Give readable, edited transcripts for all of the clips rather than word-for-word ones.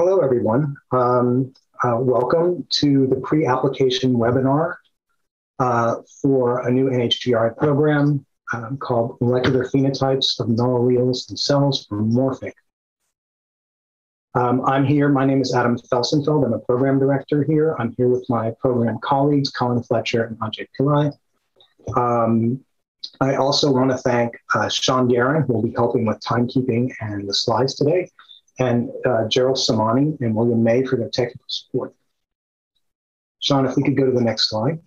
Hello, everyone. Welcome to the pre-application webinar for a new NHGRI program called Molecular Phenotypes of Null Alleles and Cells for Morphic. I'm here. My name is Adam Felsenfeld. I'm a program director here. I'm here with my program colleagues, Colin Fletcher and Ajay Pillai. I also want to thank Sean Garren, who will be helping with timekeeping and the slides today, and Gerald Samani and William May for their technical support. Sean, if we could go to the next slide.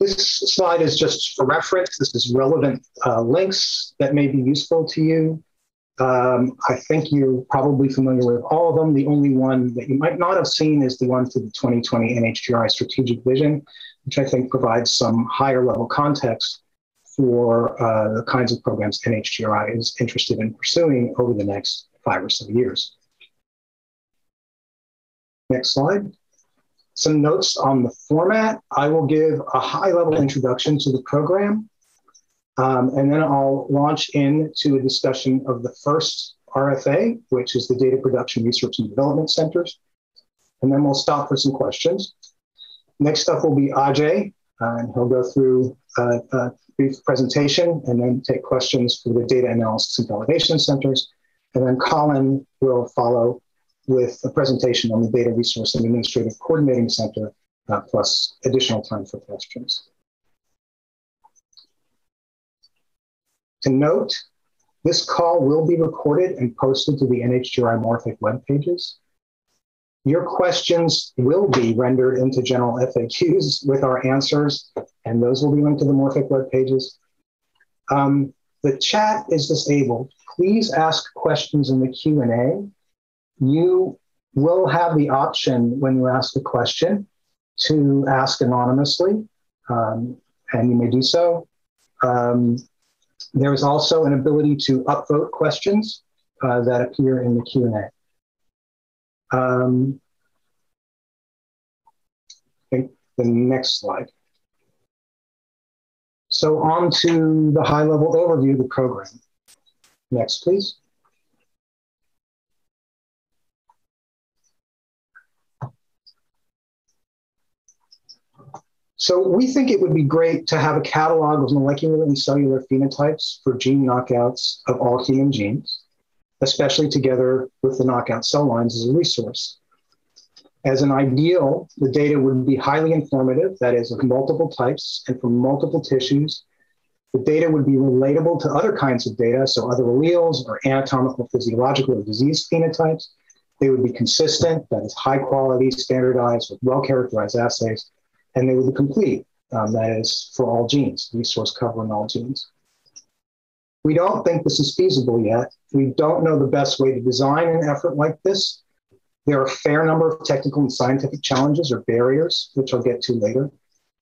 This slide is just for reference. This is relevant links that may be useful to you. I think you're probably familiar with all of them. The only one that you might not have seen is the one for the 2020 NHGRI Strategic Vision, which I think provides some higher level context for the kinds of programs NHGRI is interested in pursuing over the next 5 or so years. Next slide. Some notes on the format. I will give a high-level introduction to the program, and then I'll launch into a discussion of the first RFA, which is the Data Production Research and Development Centers, and then we'll stop for some questions. Next up will be Ajay, and he'll go through a brief presentation and then take questions for the data analysis and validation centers. And then Colin will follow with a presentation on the Data Resource and Administrative Coordinating Center, plus additional time for questions. To note, this call will be recorded and posted to the NHGRI MorPhiC web pages. Your questions will be rendered into general FAQs with our answers, and those will be linked to the MorPhiC web pages. The chat is disabled. Please ask questions in the Q&A. You will have the option when you ask a question to ask anonymously, and you may do so. There is also an ability to upvote questions that appear in the Q&A. I think the next slide. So on to the high-level overview of the program. Next, please. So we think it would be great to have a catalog of molecular and cellular phenotypes for gene knockouts of all human genes, especially together with the knockout cell lines as a resource. As an ideal, the data would be highly informative, that is, of multiple types and from multiple tissues. The data would be relatable to other kinds of data, so other alleles or anatomical, physiological, or disease phenotypes. They would be consistent, that is, high quality, standardized, with well-characterized assays, and they would be complete, that is, for all genes, resource covering all genes. We don't think this is feasible yet. We don't know the best way to design an effort like this. There are a fair number of technical and scientific challenges or barriers, which I'll get to later.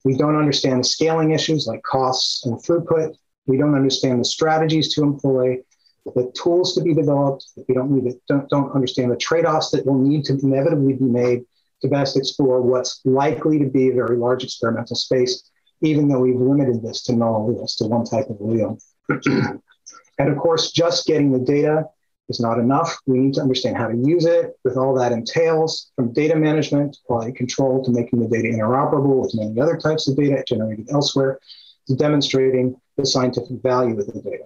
We don't understand the scaling issues like costs and throughput. We don't understand the strategies to employ, the tools to be developed. We don't understand the trade-offs that will need to inevitably be made to best explore what's likely to be a very large experimental space, even though we've limited this to null alleles, to one type of allele. And of course, just getting the data is not enough. We need to understand how to use it with all that entails, from data management to quality control to making the data interoperable with many other types of data generated elsewhere, to demonstrating the scientific value of the data.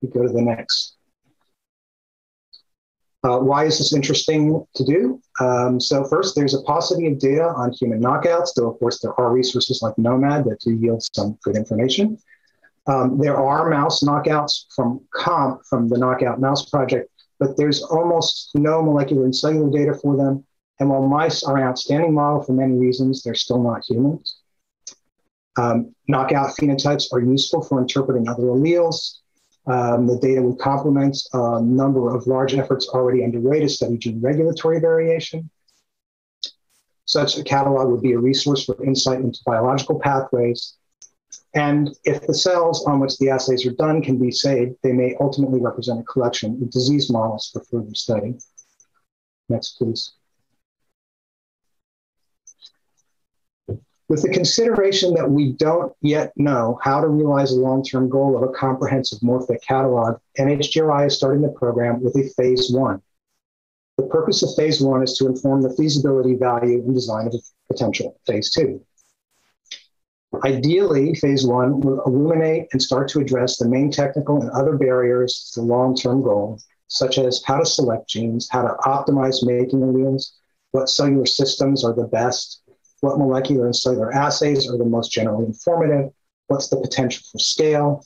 We go to the next. Why is this interesting to do? So first, there's a paucity of data on human knockouts, though of course there are resources like Nomad that do yield some good information. There are mouse knockouts from COMP, from the Knockout Mouse Project, but there's almost no molecular and cellular data for them. And while mice are an outstanding model for many reasons, they're still not humans. Knockout phenotypes are useful for interpreting other alleles. The data would complement a number of large efforts already underway to study gene regulatory variation. Such a catalog would be a resource for insight into biological pathways. And if the cells on which the assays are done can be saved, they may ultimately represent a collection of disease models for further study. Next, please. with the consideration that we don't yet know how to realize the long-term goal of a comprehensive morphic catalog, NHGRI is starting the program with a phase one. The purpose of phase one is to inform the feasibility, value, and design of a potential phase two. Ideally, phase one will illuminate and start to address the main technical and other barriers to the long-term goal, such as how to select genes, how to optimize mating alleles, what cellular systems are the best, what molecular and cellular assays are the most generally informative, what's the potential for scale,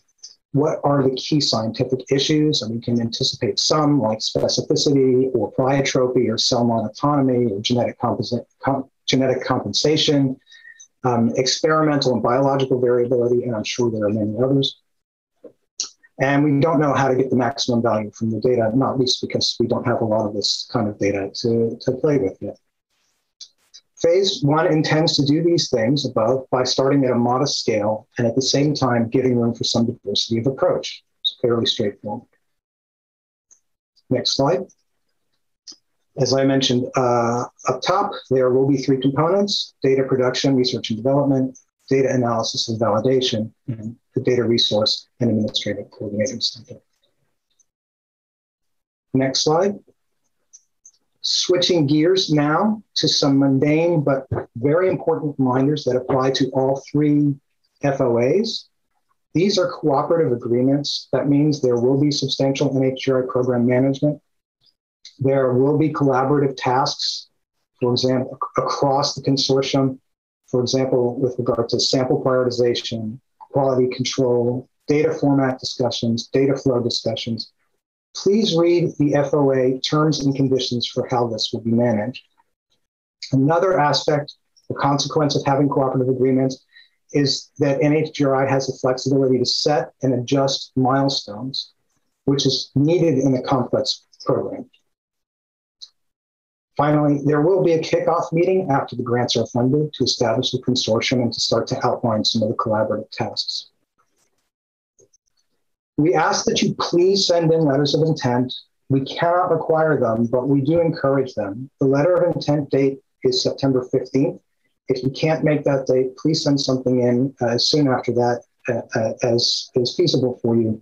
what are the key scientific issues, and we can anticipate some like specificity or pleiotropy or cell non-autonomy or genetic compensation, experimental and biological variability, and I'm sure there are many others. And we don't know how to get the maximum value from the data, not least because we don't have a lot of this kind of data to play with yet. Phase one intends to do these things above by starting at a modest scale and at the same time giving room for some diversity of approach. It's fairly straightforward. Next slide. As I mentioned up top, there will be three components: data production, research and development, data analysis and validation, and the data resource and administrative coordinating center. Next slide. Switching gears now to some mundane but very important reminders that apply to all three FOAs. These are cooperative agreements. That means there will be substantial NHGRI program management. There will be collaborative tasks, for example, across the consortium, for example, with regard to sample prioritization, quality control, data format discussions, data flow discussions. Please read the FOA terms and conditions for how this will be managed. Another aspect, the consequence of having cooperative agreements, is that NHGRI has the flexibility to set and adjust milestones, which is needed in a complex program. Finally, there will be a kickoff meeting after the grants are funded to establish the consortium and to start to outline some of the collaborative tasks. We ask that you please send in letters of intent. We cannot require them, but we do encourage them. The letter of intent date is September 15th. If you can't make that date, please send something in as soon after that as is feasible for you.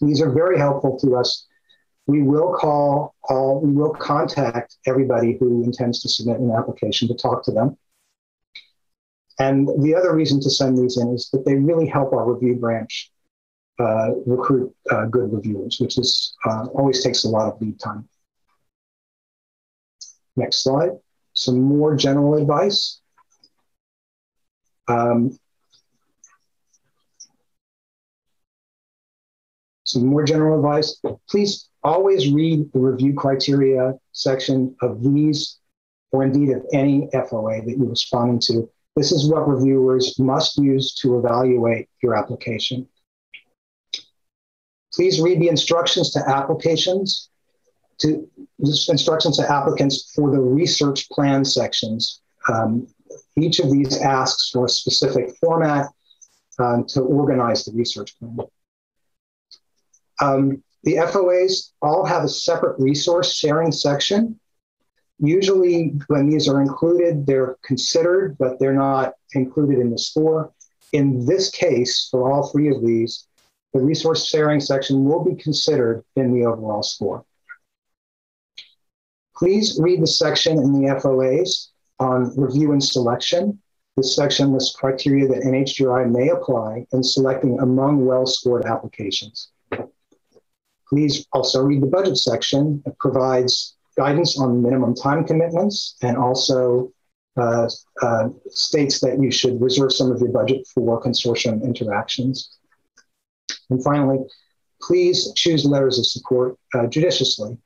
These are very helpful to us. We will contact everybody who intends to submit an application to talk to them. And the other reason to send these in is that they really help our review branch recruit good reviewers, which is always takes a lot of lead time. Next slide. Some more general advice. Please always read the review criteria section of these, or indeed of any FOA that you're responding to. This is what reviewers must use to evaluate your application. Please read the instructions to applicants for the research plan sections. Each of these asks for a specific format to organize the research plan. The FOAs all have a separate resource sharing section. Usually when these are included, they're considered, but they're not included in the score. In this case, for all three of these, the resource sharing section will be considered in the overall score. Please read the section in the FOAs on review and selection. This section lists criteria that NHGRI may apply in selecting among well-scored applications. Please also read the budget section. It provides guidance on minimum time commitments and also states that you should reserve some of your budget for consortium interactions. And finally, please choose letters of support judiciously.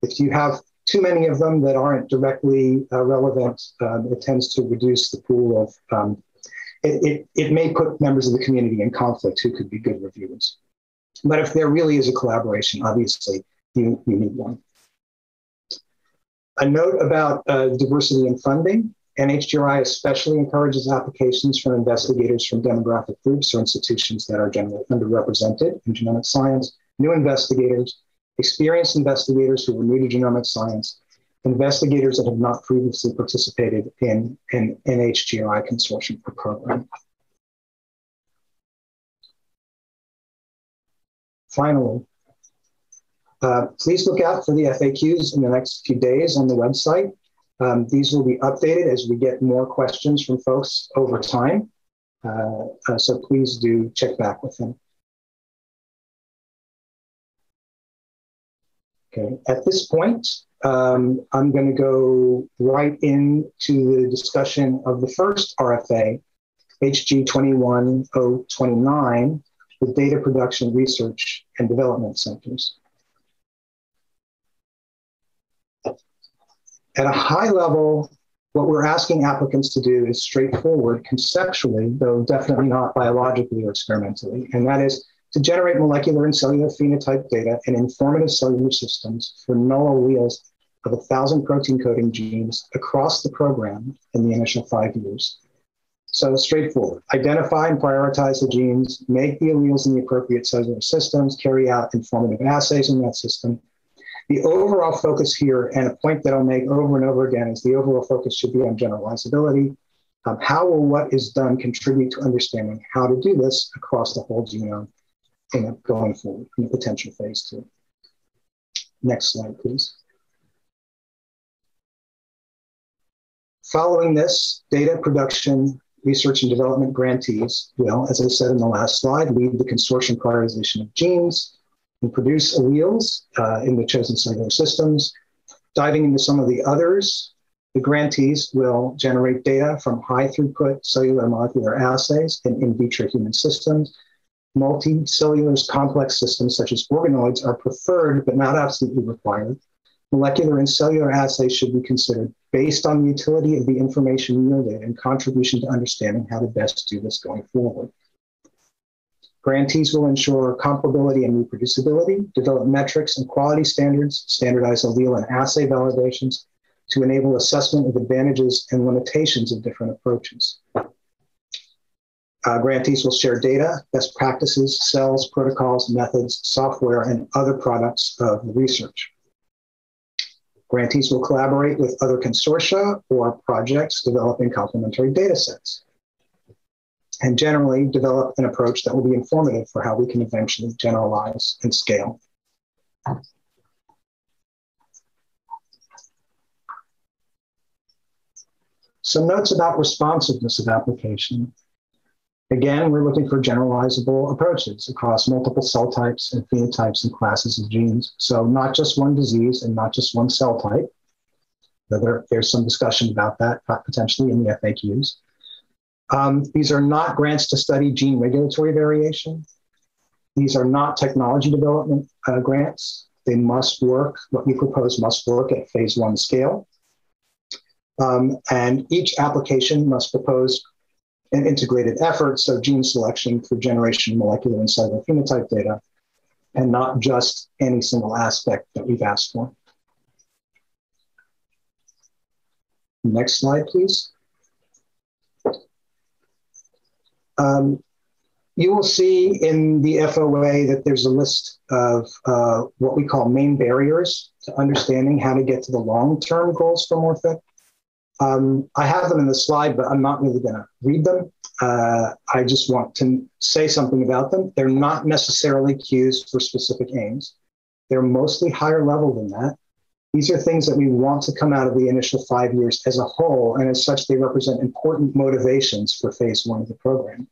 If you have too many of them that aren't directly relevant, it tends to reduce the pool of It may put members of the community in conflict who could be good reviewers. But if there really is a collaboration, obviously, you need one. A note about diversity in funding. NHGRI especially encourages applications from investigators from demographic groups or institutions that are generally underrepresented in genomic science, new investigators, experienced investigators who are new to genomic science, investigators that have not previously participated in an NHGRI consortium program. Finally, please look out for the FAQs in the next few days on the website. These will be updated as we get more questions from folks over time. So please do check back with them. Okay, at this point, I'm going to go right into the discussion of the first RFA, HG-21-029, the Data Production Research and Development Centers. At a high level, what we're asking applicants to do is straightforward conceptually, though definitely not biologically or experimentally, and that is to generate molecular and cellular phenotype data and informative cellular systems for null alleles of 1,000 protein coding genes across the program in the initial 5 years. So straightforward, identify and prioritize the genes, make the alleles in the appropriate cellular systems, carry out informative assays in that system. The overall focus here, and a point that I'll make over and over again, is the overall focus should be on generalizability. How will what is done contribute to understanding how to do this across the whole genome and going forward in the potential phase 2? Next slide, please. Following this, data production research and development grantees will, as I said in the last slide, lead the consortium prioritization of genes and produce alleles in the chosen cellular systems. Diving into some of the others, the grantees will generate data from high-throughput cellular molecular assays and in vitro human systems. Multicellular complex systems such as organoids are preferred but not absolutely required. Molecular and cellular assays should be considered based on the utility of the information yielded and contribution to understanding how to best do this going forward. Grantees will ensure comparability and reproducibility, develop metrics and quality standards, standardize allele and assay validations to enable assessment of advantages and limitations of different approaches. Grantees will share data, best practices, cells, protocols, methods, software, and other products of the research. Grantees will collaborate with other consortia or projects developing complementary data sets, and generally develop an approach that will be informative for how we can eventually generalize and scale. Some notes about responsiveness of application. Again, we're looking for generalizable approaches across multiple cell types and phenotypes and classes of genes. So not just one disease and not just one cell type, though there's some discussion about that potentially in the FAQs. These are not grants to study gene regulatory variation. These are not technology development grants. They must work, what we propose must work at phase 1 scale. And each application must propose an integrated effort, so gene selection for generation of molecular and cellular phenotype data, and not just any single aspect that we've asked for. Next slide, please. You will see in the FOA that there's a list of what we call main barriers to understanding how to get to the long-term goals for MorPhiC. I have them in the slide, but I'm not really going to read them. I just want to say something about them. They're not necessarily cues for specific aims. They're mostly higher level than that. These are things that we want to come out of the initial 5 years as a whole, and as such, they represent important motivations for phase 1 of the program.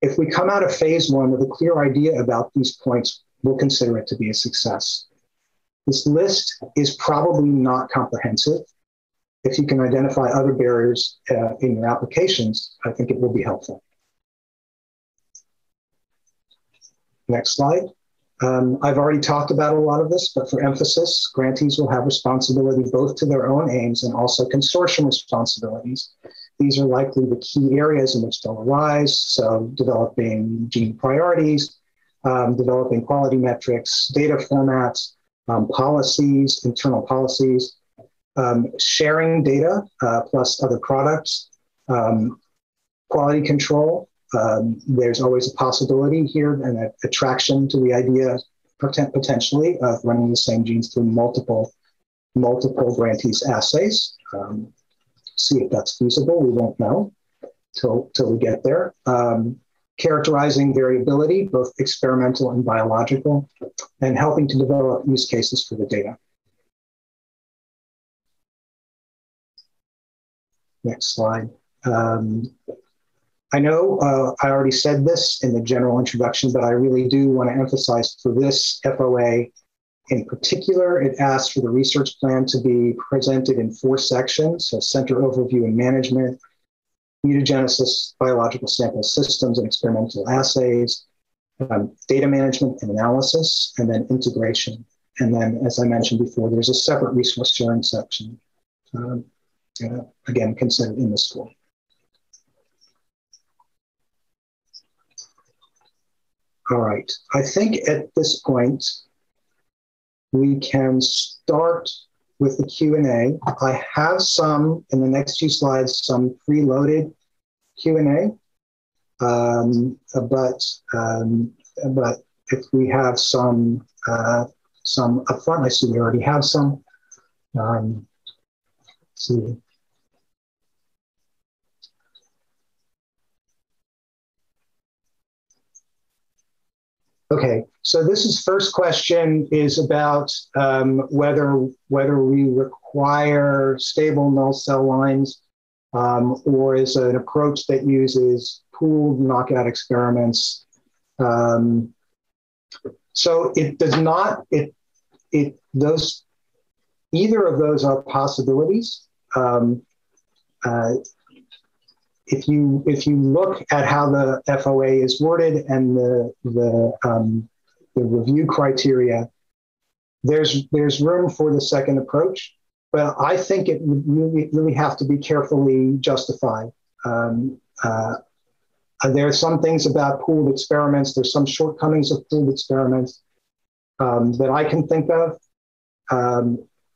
If we come out of phase 1 with a clear idea about these points, we'll consider it to be a success. This list is probably not comprehensive. If you can identify other barriers in your applications, I think it will be helpful. Next slide. I've already talked about a lot of this, but for emphasis, grantees will have responsibility both to their own aims and also consortium responsibilities. These are likely the key areas in which they'll arise, so developing gene priorities, developing quality metrics, data formats, policies, internal policies, sharing data plus other products, quality control. There's always a possibility here and an attraction to the idea potentially of running the same genes through multiple multiple grantees assays, see if that's feasible. We won't know till we get there. Characterizing variability, both experimental and biological, and helping to develop use cases for the data. Next slide. I know I already said this in the general introduction, but I really do want to emphasize for this FOA in particular, it asks for the research plan to be presented in 4 sections, so center overview and management, mutagenesis, biological sample systems and experimental assays, data management and analysis, and then integration. And then, as I mentioned before, there's a separate resource sharing section, again, considered in this form. All right, I think at this point, we can start with the Q&A. I have some, in the next few slides, some preloaded Q&A, but if we have some up front, I see we already have some. Let's see. Okay, so this first question is about whether we require stable null cell lines or is an approach that uses pooled knockout experiments. So it does not, either of those are possibilities. If you look at how the FOA is worded and the review criteria, there's room for the second approach, but I think it would really have to be carefully justified. There are some things about pooled experiments. There's some shortcomings of pooled experiments that I can think of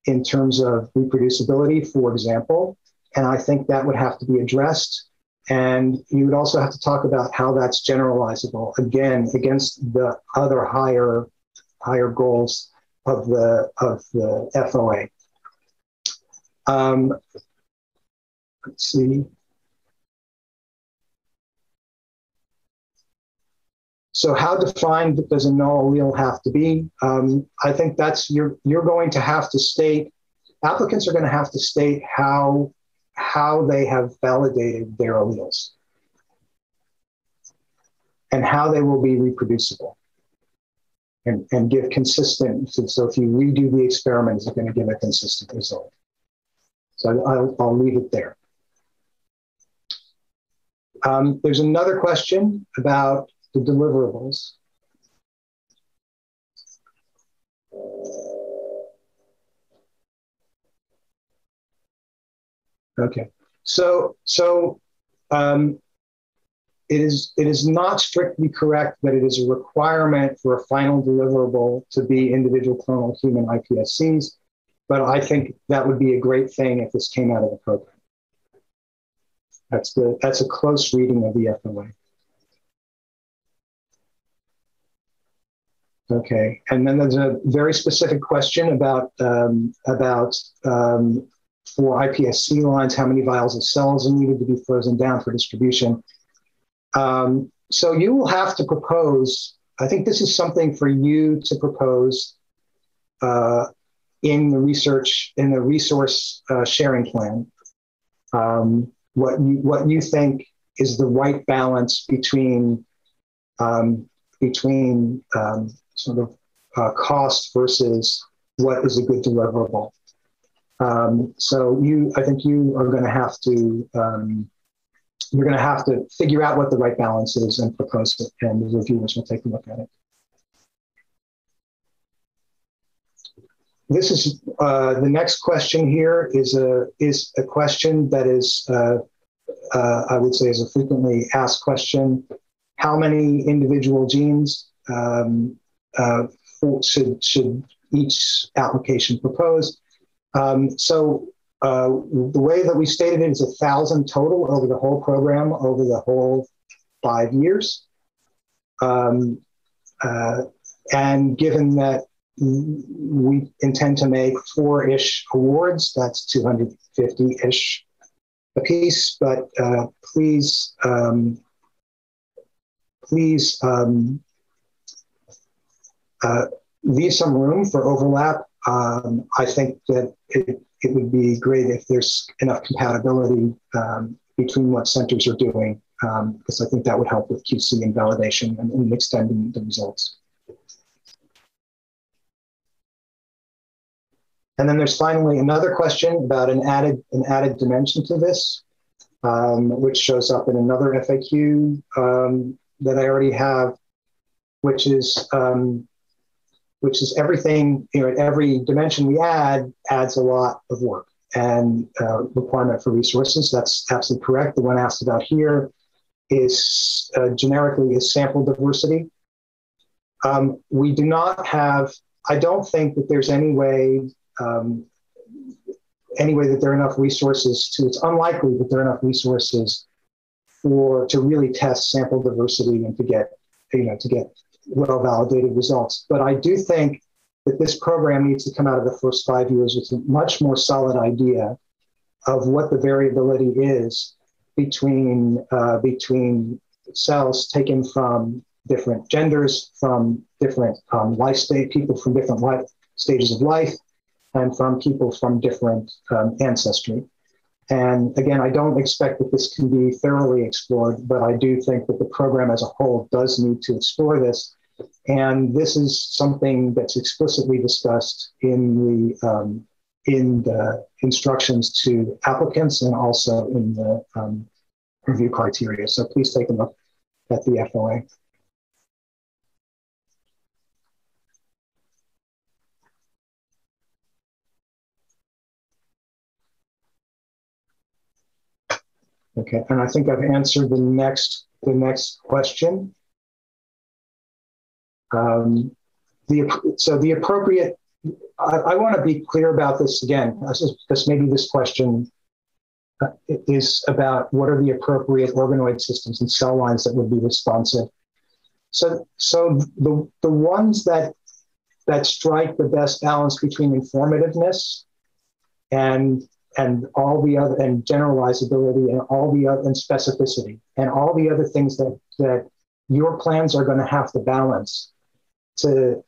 in terms of reproducibility, for example, and I think that would have to be addressed. And you would also have to talk about how that's generalizable, again, against the other higher goals of the FOA. Let's see. So how defined does a null allele have to be? I think that's, you're going to have to state, applicants are going to have to state how they have validated their alleles and how they will be reproducible and give consistent. So if you redo the experiments, it's going to give a consistent result. So I'll leave it there. There's another question about the deliverables. Okay, so it is not strictly correct that it is a requirement for a final deliverable to be individual clonal human iPSCs, but I think that would be a great thing if this came out of the program. That's a close reading of the FOA. Okay, and then there's a very specific question about for iPSC lines, how many vials of cells are needed to be frozen down for distribution. So you will have to propose, I think this is something for you to propose in the resource sharing plan, what you think is the right balance between sort of cost versus what is a good deliverable. So I think you are going to have to, you're going to have to figure out what the right balance is and propose it, and the reviewers will take a look at it. This is, the next question here is a question that is, I would say is a frequently asked question. How many individual genes should each application propose? So the way that we stated it is 1,000 total over the whole program, over the whole 5 years. And given that we intend to make 4-ish awards. That's 250-ish a piece, but please leave some room for overlap. I think that it would be great if there's enough compatibility between what centers are doing, because I think that would help with QC and validation and extending the results. And then there's finally another question about an added dimension to this, which shows up in another FAQ that I already have, which is everything, you know, every dimension we adds a lot of work and requirement for resources. That's absolutely correct. The one asked about here is generically sample diversity. We do not have, I don't think that there's any way that there are enough resources to, it's unlikely that there are enough resources to really test sample diversity and to get, you know, to get well-validated results. But I do think that this program needs to come out of the first 5 years with a much more solid idea of what the variability is between cells taken from different genders, from different life stage, people from different life stages of life, and from people from different ancestry. And again, I don't expect that this can be thoroughly explored, but I do think that the program as a whole does need to explore this. And this is something that's explicitly discussed in the instructions to applicants and also in the review criteria. So please take a look at the FOA. Okay, and I think I've answered the next question. So the appropriate, I want to be clear about this again, because maybe this question is about what are the appropriate organoid systems and cell lines that would be responsive. So the ones that strike the best balance between informativeness and all the other, and generalizability, and all the other, and specificity, and all the other things that your plans are going to have to balance to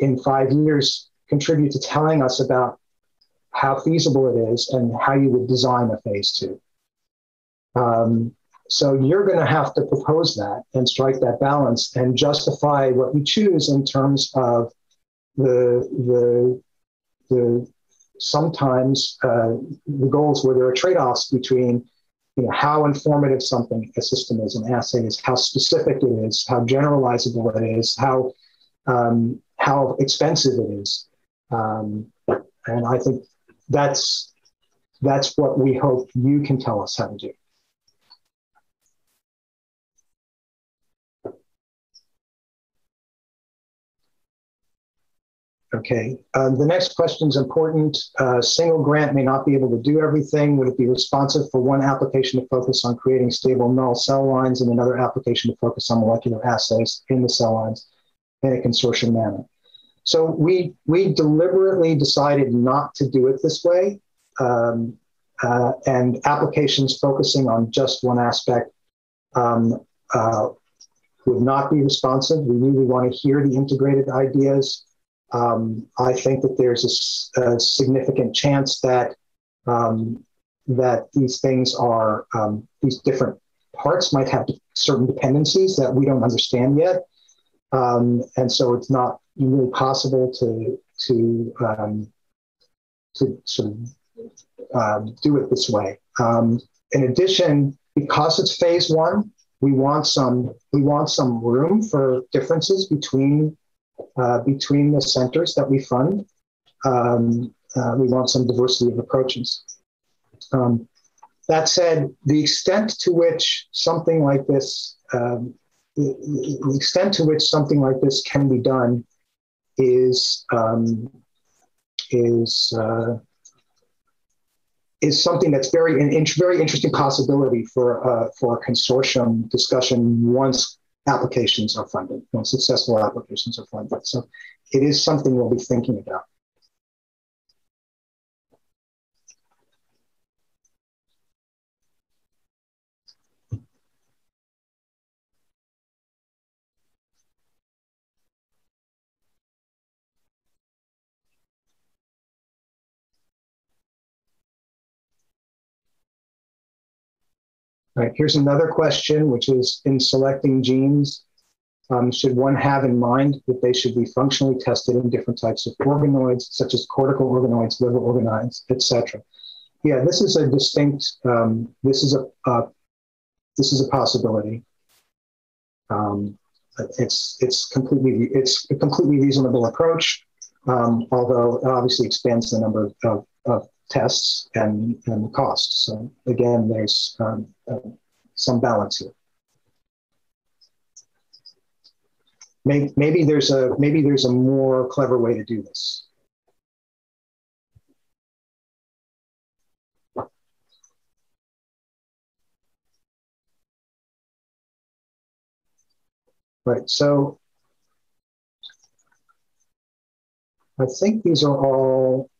in 5 years contribute to telling us about how feasible it is and how you would design a phase 2. So you're going to have to propose that and strike that balance and justify what you choose in terms of the sometimes the goals where there are trade-offs between, you know, how informative something, a system is, an assay is, how specific it is, how generalizable it is, how expensive it is, and I think that's what we hope you can tell us how to do. Okay, the next question is important. A single grant may not be able to do everything. Would it be responsive for one application to focus on creating stable null cell lines and another application to focus on molecular assays in the cell lines in a consortium manner? So we deliberately decided not to do it this way, and applications focusing on just one aspect would not be responsive. We really want to hear the integrated ideas. I think that there's a significant chance that that these things are, these different parts might have certain dependencies that we don't understand yet, and so it's not really possible to sort of do it this way. In addition, because it's phase 1, we want some room for differences between the centers that we fund. We want some diversity of approaches. That said, the extent to which something like this, the extent to which something like this can be done is something that's very interesting possibility for a consortium discussion once successful applications are funded. So it is something we'll be thinking about. All right, here's another question, which is, in selecting genes, should one have in mind that they should be functionally tested in different types of organoids, such as cortical organoids, liver organoids, et cetera? Yeah, this is a distinct, this is a possibility. It's a completely reasonable approach, although it obviously expands the number of tests and the costs. So again, there's some balance here. Maybe there's a more clever way to do this. Right. So I think these are all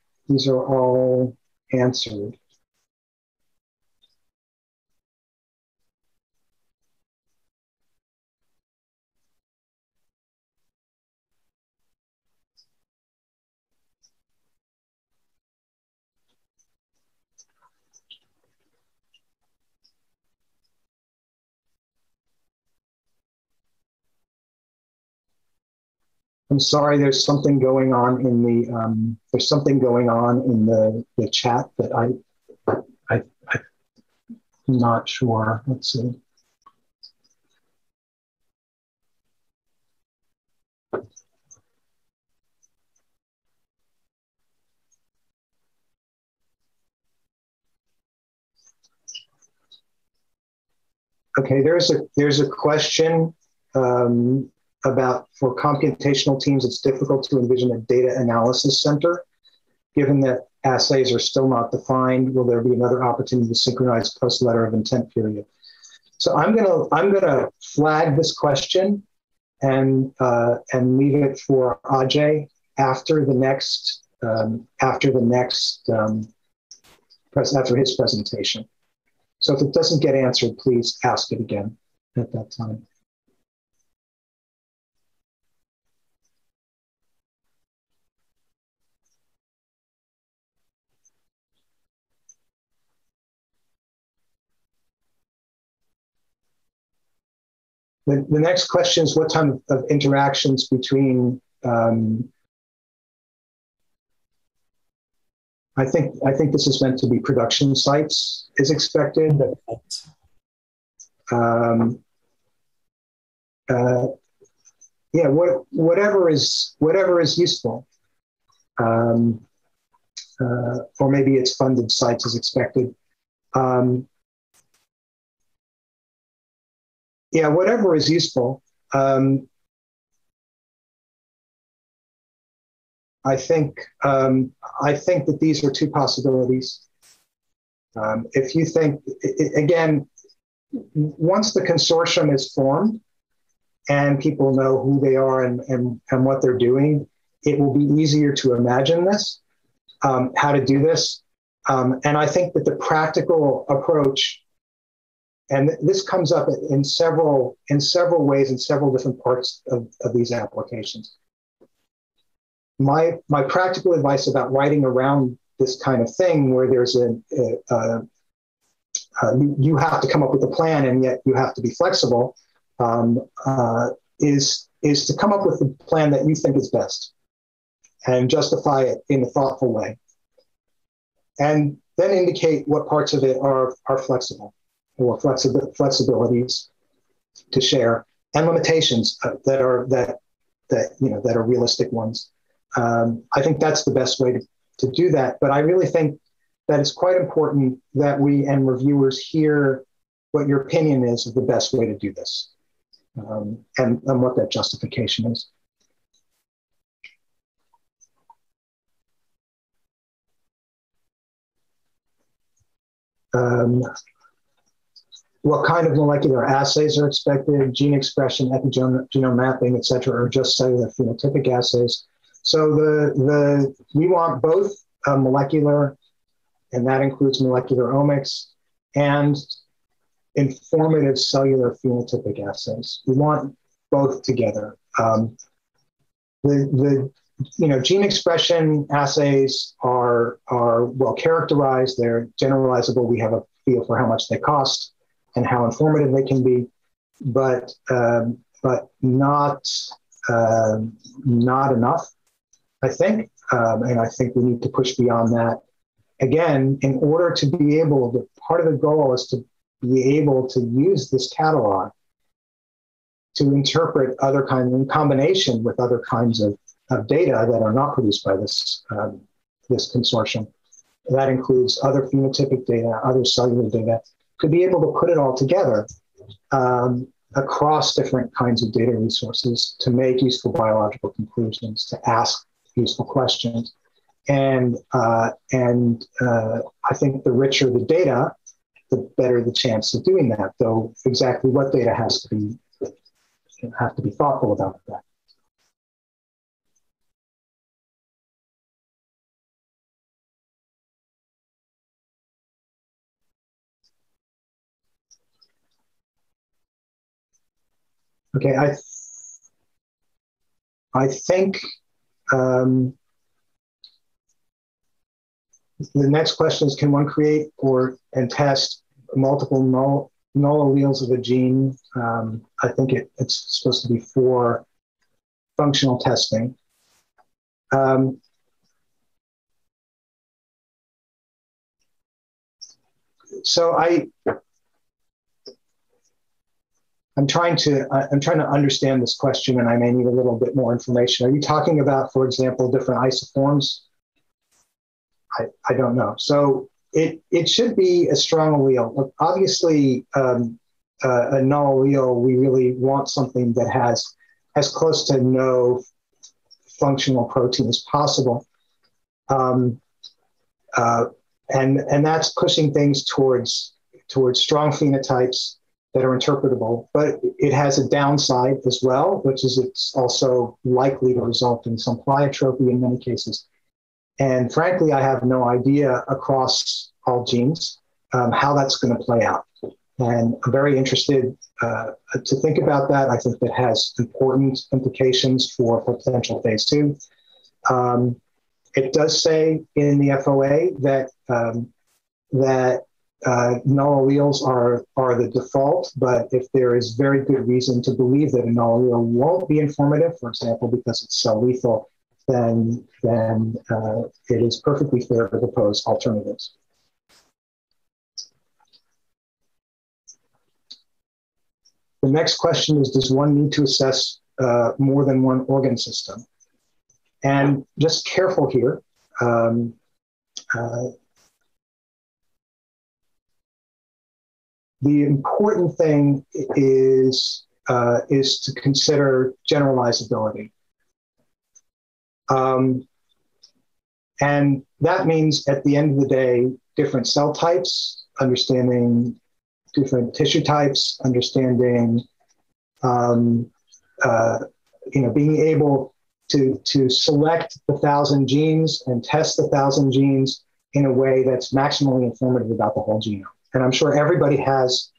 answered. I'm sorry, there's something going on in the there's something going on in the chat that I'm not sure. Let's see. Okay, there's a question. About for computational teams, it's difficult to envision a data analysis center. Given that assays are still not defined, will there be another opportunity to synchronize post letter of intent period? So I'm gonna flag this question and leave it for Ajay after his presentation. So if it doesn't get answered, please ask it again at that time. The next question is, what type of interactions between, I think this is meant to be production sites, is expected. Yeah, whatever is useful, or maybe it's funded sites is expected. Yeah, whatever is useful. I think that these are two possibilities. If you think, again, once the consortium is formed and people know who they are and what they're doing, it will be easier to imagine this, how to do this. And I think that the practical approach, and this comes up in several ways in several different parts of these applications. My practical advice about writing around this kind of thing, where there's you have to come up with a plan and yet you have to be flexible, is to come up with the plan that you think is best and justify it in a thoughtful way, and then indicate what parts of it are flexible, or flexibilities to share, and limitations that are realistic ones. I think that's the best way to do that. But I really think that it's quite important that we and reviewers hear what your opinion is of the best way to do this, and what that justification is. What kind of molecular assays are expected, gene expression, epigenome mapping, et cetera, or just cellular phenotypic assays? So we want both molecular, and that includes molecular omics, and informative cellular phenotypic assays. We want both together. Gene expression assays are well characterized. They're generalizable. We have a feel for how much they cost and how informative they can be, but not enough, I think. And I think we need to push beyond that. Again, in order to be able, part of the goal is to be able to use this catalog to interpret other kinds, in combination with other kinds of data that are not produced by this, this consortium. That includes other phenotypic data, other cellular data, to be able to put it all together across different kinds of data resources to make useful biological conclusions, to ask useful questions. And I think the richer the data, the better the chance of doing that, though exactly what data has to be thoughtful about that. Okay, I think the next question is, can one create and test multiple null alleles of a gene? I think it's supposed to be for functional testing. I'm trying to understand this question, and I may need a little bit more information. Are you talking about, for example, different isoforms? I don't know. So it should be a strong allele. Obviously, a null allele, we really want something that has as close to no functional protein as possible. And that's pushing things towards strong phenotypes that are interpretable, but it has a downside as well, which is it's also likely to result in some pleiotropy in many cases. And frankly, I have no idea across all genes how that's going to play out. And I'm very interested to think about that. I think that has important implications for potential phase 2. It does say in the FOA that, null alleles are the default, but if there is very good reason to believe that a null allele won't be informative, for example, because it's cell lethal, then it is perfectly fair to propose alternatives. The next question is, does one need to assess more than one organ system? And just careful here. The important thing is to consider generalizability. And that means, at the end of the day, different cell types, understanding different tissue types, understanding, being able to select 1,000 genes and test 1,000 genes in a way that's maximally informative about the whole genome. And I'm sure everybody has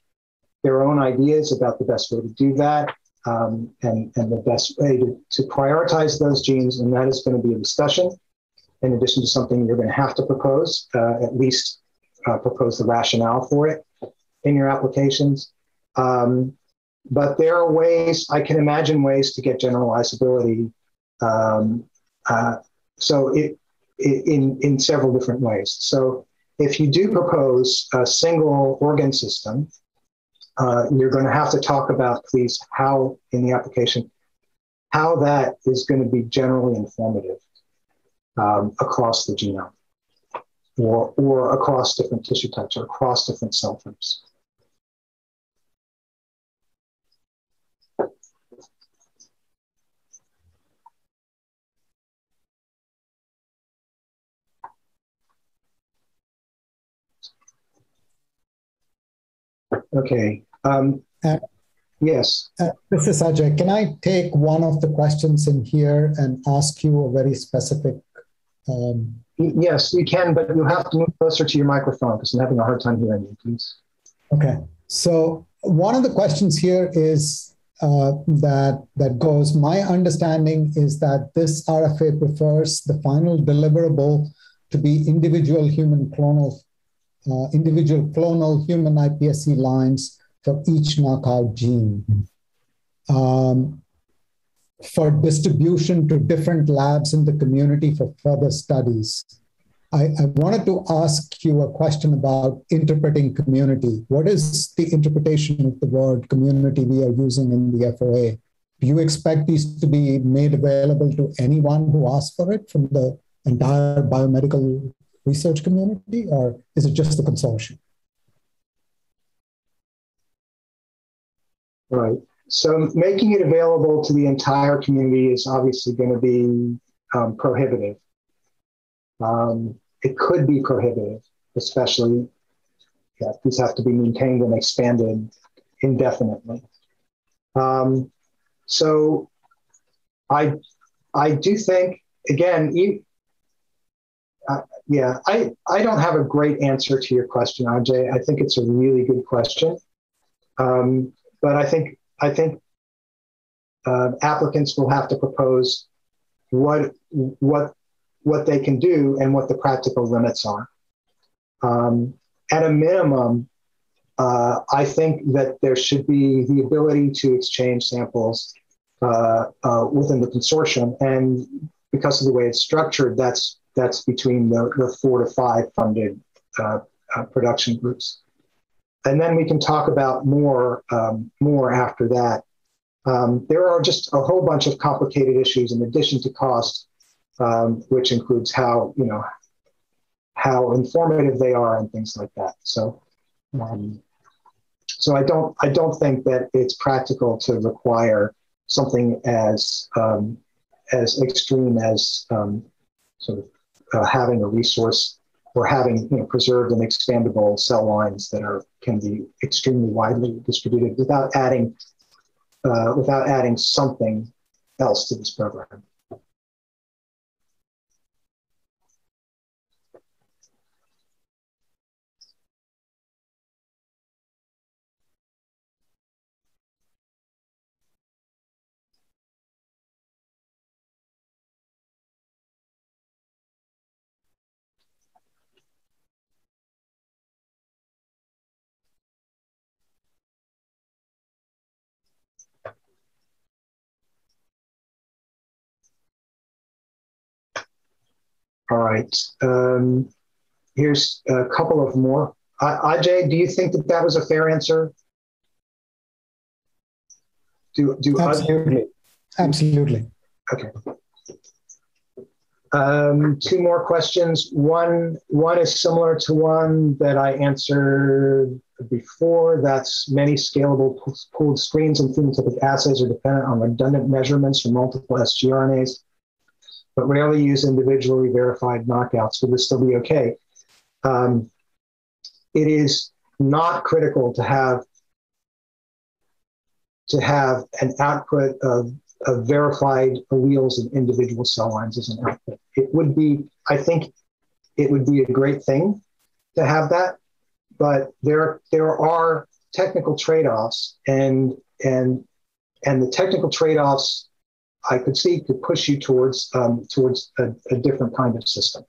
their own ideas about the best way to do that, and the best way to prioritize those genes. And that is going to be a discussion, in addition to something you're going to have to propose, at least propose the rationale for it in your applications. But there are ways, I can imagine ways to get generalizability. So in several different ways. So if you do propose a single organ system, you're going to have to talk about, please, how in the application, how that is going to be generally informative across the genome, or across different tissue types, or across different cell types. Okay. Yes. This is Ajay. Can I take one of the questions in here and ask you a very specific? Yes, you can, but you have to move closer to your microphone because I'm having a hard time hearing you, please. Okay. So one of the questions here is that goes, my understanding is that this RFA prefers the final deliverable to be individual clonal human iPSC lines for each knockout gene for distribution to different labs in the community for further studies. I wanted to ask you a question about interpreting community. What is the interpretation of the word community we are using in the FOA? Do you expect these to be made available to anyone who asks for it from the entire biomedical research community, or is it just the consortium? Right. So making it available to the entire community is obviously going to be prohibitive. It could be prohibitive, especially if these have to be maintained and expanded indefinitely. So I do think, again, I don't have a great answer to your question, Ajay. I think it's a really good question. But I think applicants will have to propose what they can do and what the practical limits are. At a minimum, I think that there should be the ability to exchange samples within the consortium, and because of the way it's structured, that's between the 4 to 5 funded production groups. And then we can talk about more after that. There are just a whole bunch of complicated issues in addition to cost, which includes how informative they are and things like that. So, I don't think that it's practical to require something as extreme as having a resource or having preserved and expandable cell lines that can be extremely widely distributed without adding something else to this program. All right, here's a couple of more. Ajay, do you think that was a fair answer? Absolutely. Absolutely. Okay. Two more questions. One is similar to one that I answered before. That's many scalable pooled screens and phenotypic assays are dependent on redundant measurements from multiple sgRNAs, but rarely use individually verified knockouts. Would this still be okay? It is not critical to have an output of verified alleles and individual cell lines as an output. It would be, I think, it would be a great thing to have that, but there are technical trade-offs, and the technical trade-offs I could see to push you towards a different kind of system.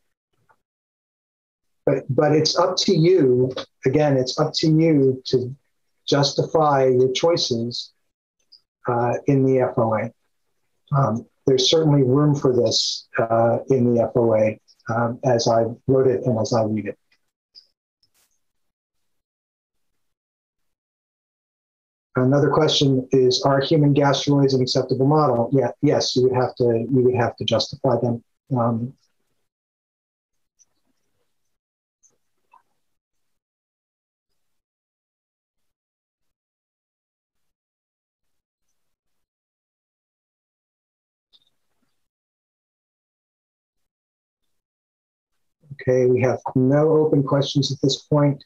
But it's up to you, again, it's up to you to justify your choices in the FOA. There's certainly room for this in the FOA as I wrote it and as I read it. Another question is: are human gastroloids an acceptable model? Yeah, yes, you would have to justify them. Okay, we have no open questions at this point.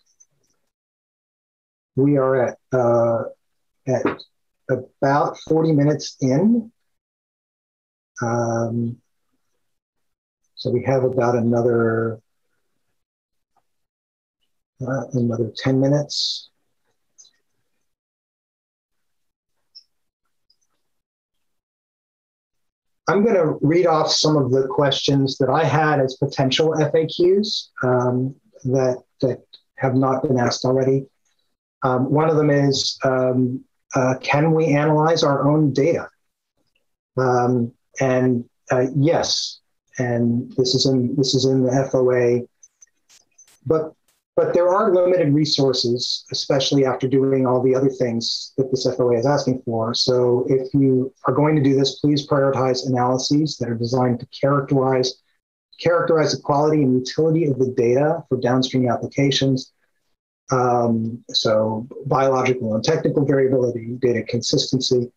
We are at about 40 minutes in. So we have about another 10 minutes. I'm going to read off some of the questions that I had as potential FAQs that have not been asked already. One of them is, can we analyze our own data? Yes, and this is in the FOA. But there are limited resources, especially after doing all the other things that this FOA is asking for. So if you are going to do this, please prioritize analyses that are designed to characterize the quality and utility of the data for downstream applications. So biological and technical variability, data consistency.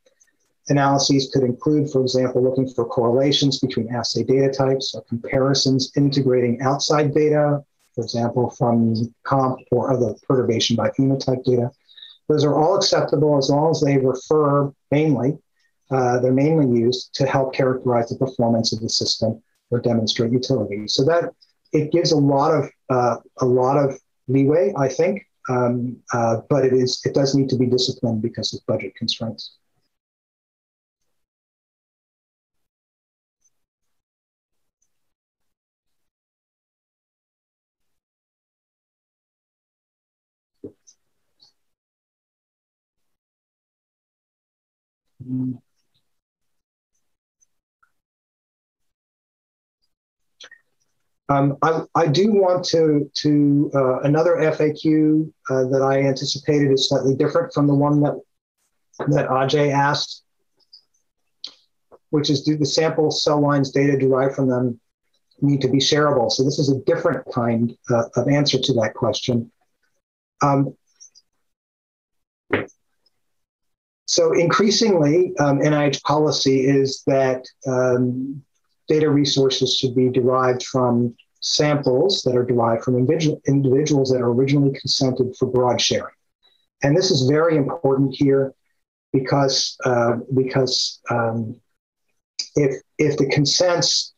Analyses could include, for example, looking for correlations between assay data types or comparisons integrating outside data, for example, from comp or other perturbation by phenotype data. Those are all acceptable as long as they refer mainly, they're mainly used to help characterize the performance of the system or demonstrate utility. So that it gives a lot of leeway, I think, but it does need to be disciplined because of budget constraints. I do want to another FAQ that I anticipated is slightly different from the one that Ajay asked, which is, do the sample cell lines data derived from them need to be shareable? So this is a different kind of answer to that question. So increasingly, NIH policy is that data resources should be derived from samples that are derived from individuals that are originally consented for broad sharing. And this is very important here because if the consents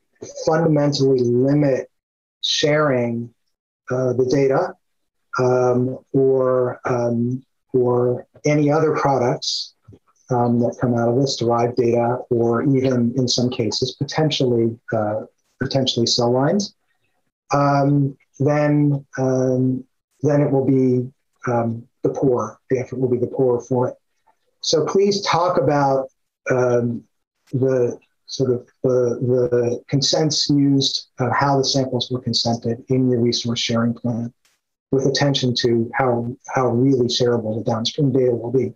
fundamentally limit sharing the data or any other products that come out of this derived data, or even in some cases potentially cell lines, then it will be the poor. The effort will be the poorer for it. So please talk about the consents used, how the samples were consented in your resource sharing plan, with attention to how really shareable the downstream data will be.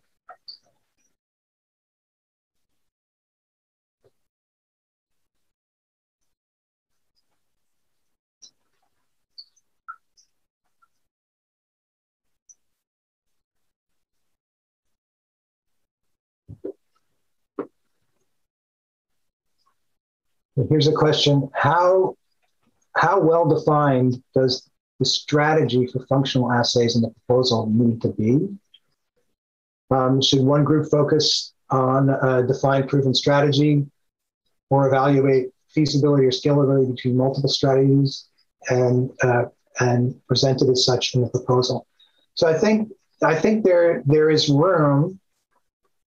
Here's a question. How well-defined does the strategy for functional assays in the proposal need to be? Should one group focus on a defined proven strategy or evaluate feasibility or scalability between multiple strategies and present it as such in the proposal? So I think there is room.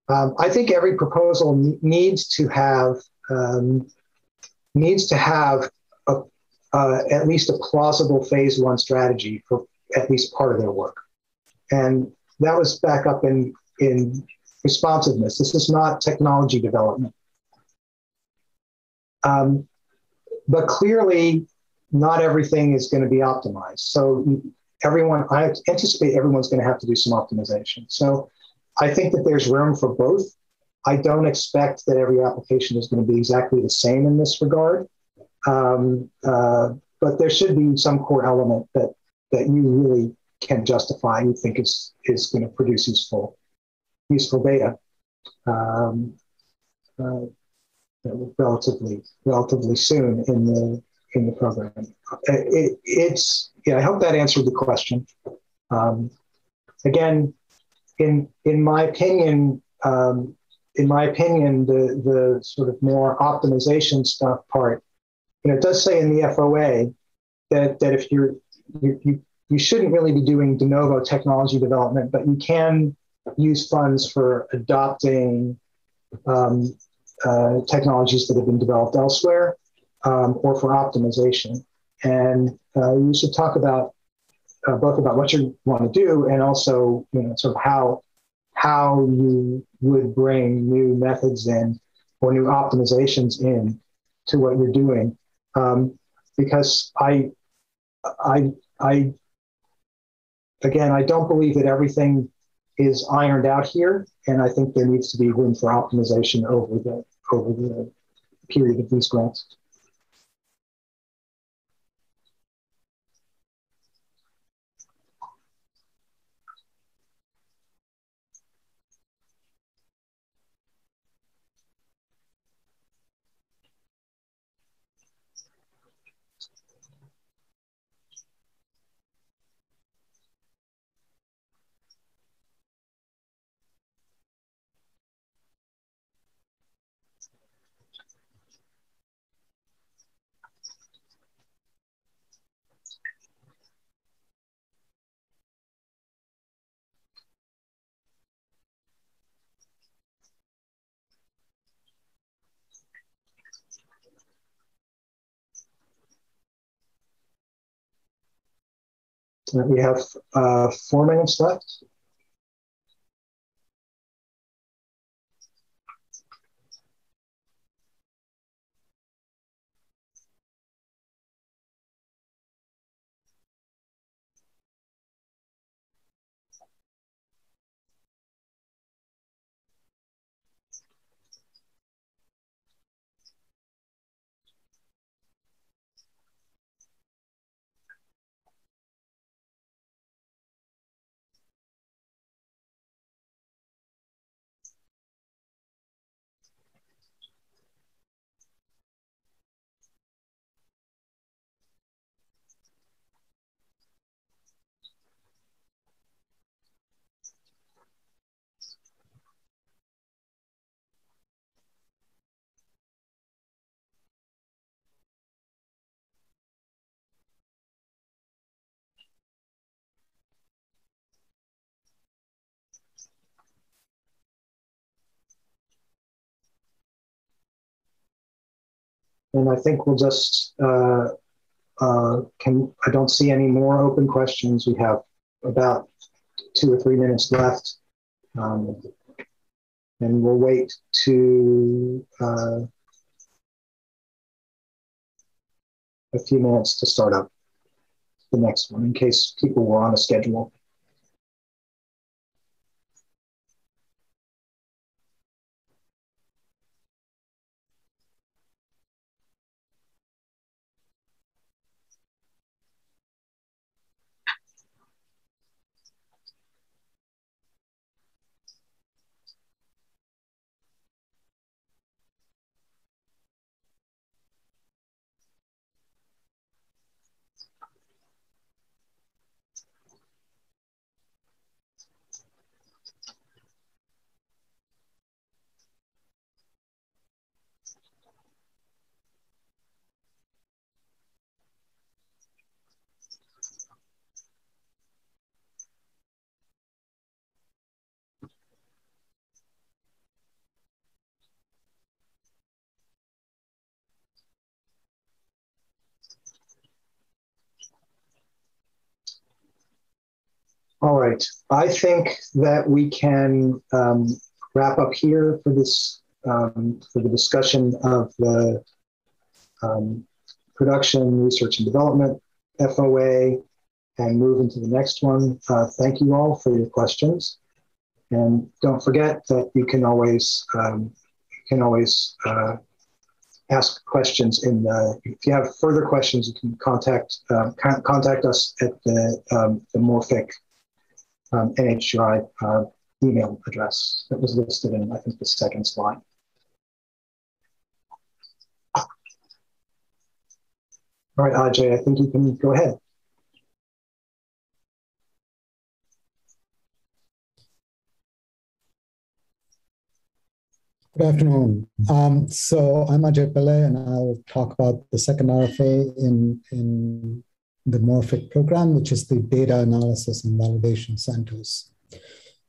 I think every proposal needs to have at least a plausible phase one strategy for at least part of their work. And that was back up in responsiveness. This is not technology development. But clearly, not everything is going to be optimized. So I anticipate everyone's going to have to do some optimization. So I think that there's room for both. I don't expect that every application is going to be exactly the same in this regard. But there should be some core element that you really can justify and you think is going to produce useful data relatively soon in the program. I hope that answered the question. Again, in my opinion, in my opinion, the sort of more optimization stuff part. You know, it does say in the FOA that if you shouldn't really be doing de novo technology development, but you can use funds for adopting technologies that have been developed elsewhere or for optimization. And you should talk about both about what you want to do and also, you know, sort of how you would bring new methods in or new optimizations in to what you're doing. Because I don't believe that everything is ironed out here. And I think there needs to be room for optimization over the period of these grants. We have 4 minutes left. And I think we'll just, I don't see any more open questions. We have about 2 or 3 minutes left. And we'll wait to a few minutes to start up the next one in case people were on a schedule. All right, I think that we can wrap up here for this, for the discussion of the production, research and development, FOA, and move into the next one. Thank you all for your questions. And don't forget that you can always, ask questions in the, if you have further questions, you can contact us at the MorPhiC NHGRI email address that was listed in, I think, the second slide. All right, Ajay, I think you can go ahead. Good afternoon. So I'm Ajay Pillai, and I'll talk about the second RFA in the MorPhiC program, which is the Data Analysis and Validation Centers.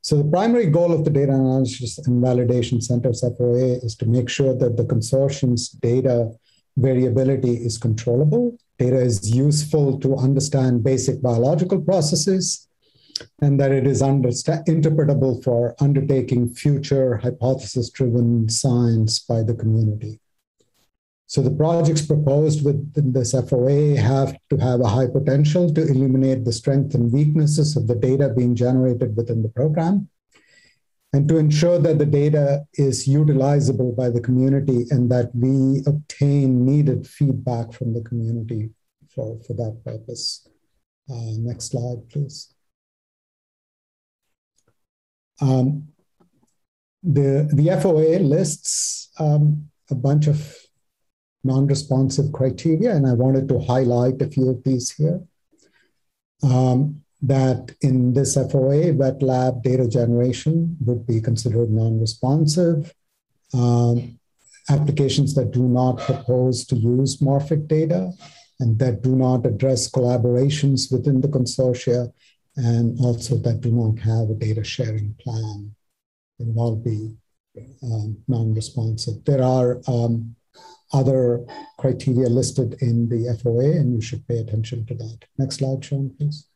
So the primary goal of the Data Analysis and Validation Centers, FOA, is to make sure that the consortium's data variability is controllable, data is useful to understand basic biological processes, and that it is interpretable for undertaking future hypothesis-driven science by the community. So the projects proposed within this FOA have to have a high potential to illuminate the strengths and weaknesses of the data being generated within the program, and to ensure that the data is utilizable by the community and that we obtain needed feedback from the community for that purpose. Next slide, please. The FOA lists a bunch of non-responsive criteria, and I wanted to highlight a few of these here. That in this FOA, wet lab data generation would be considered non-responsive. Applications that do not propose to use MorPhiC data and that do not address collaborations within the consortia, and also that do not have a data sharing plan, it will all be non-responsive. There are other criteria listed in the FOA, and you should pay attention to that. Next slide, Sean, please.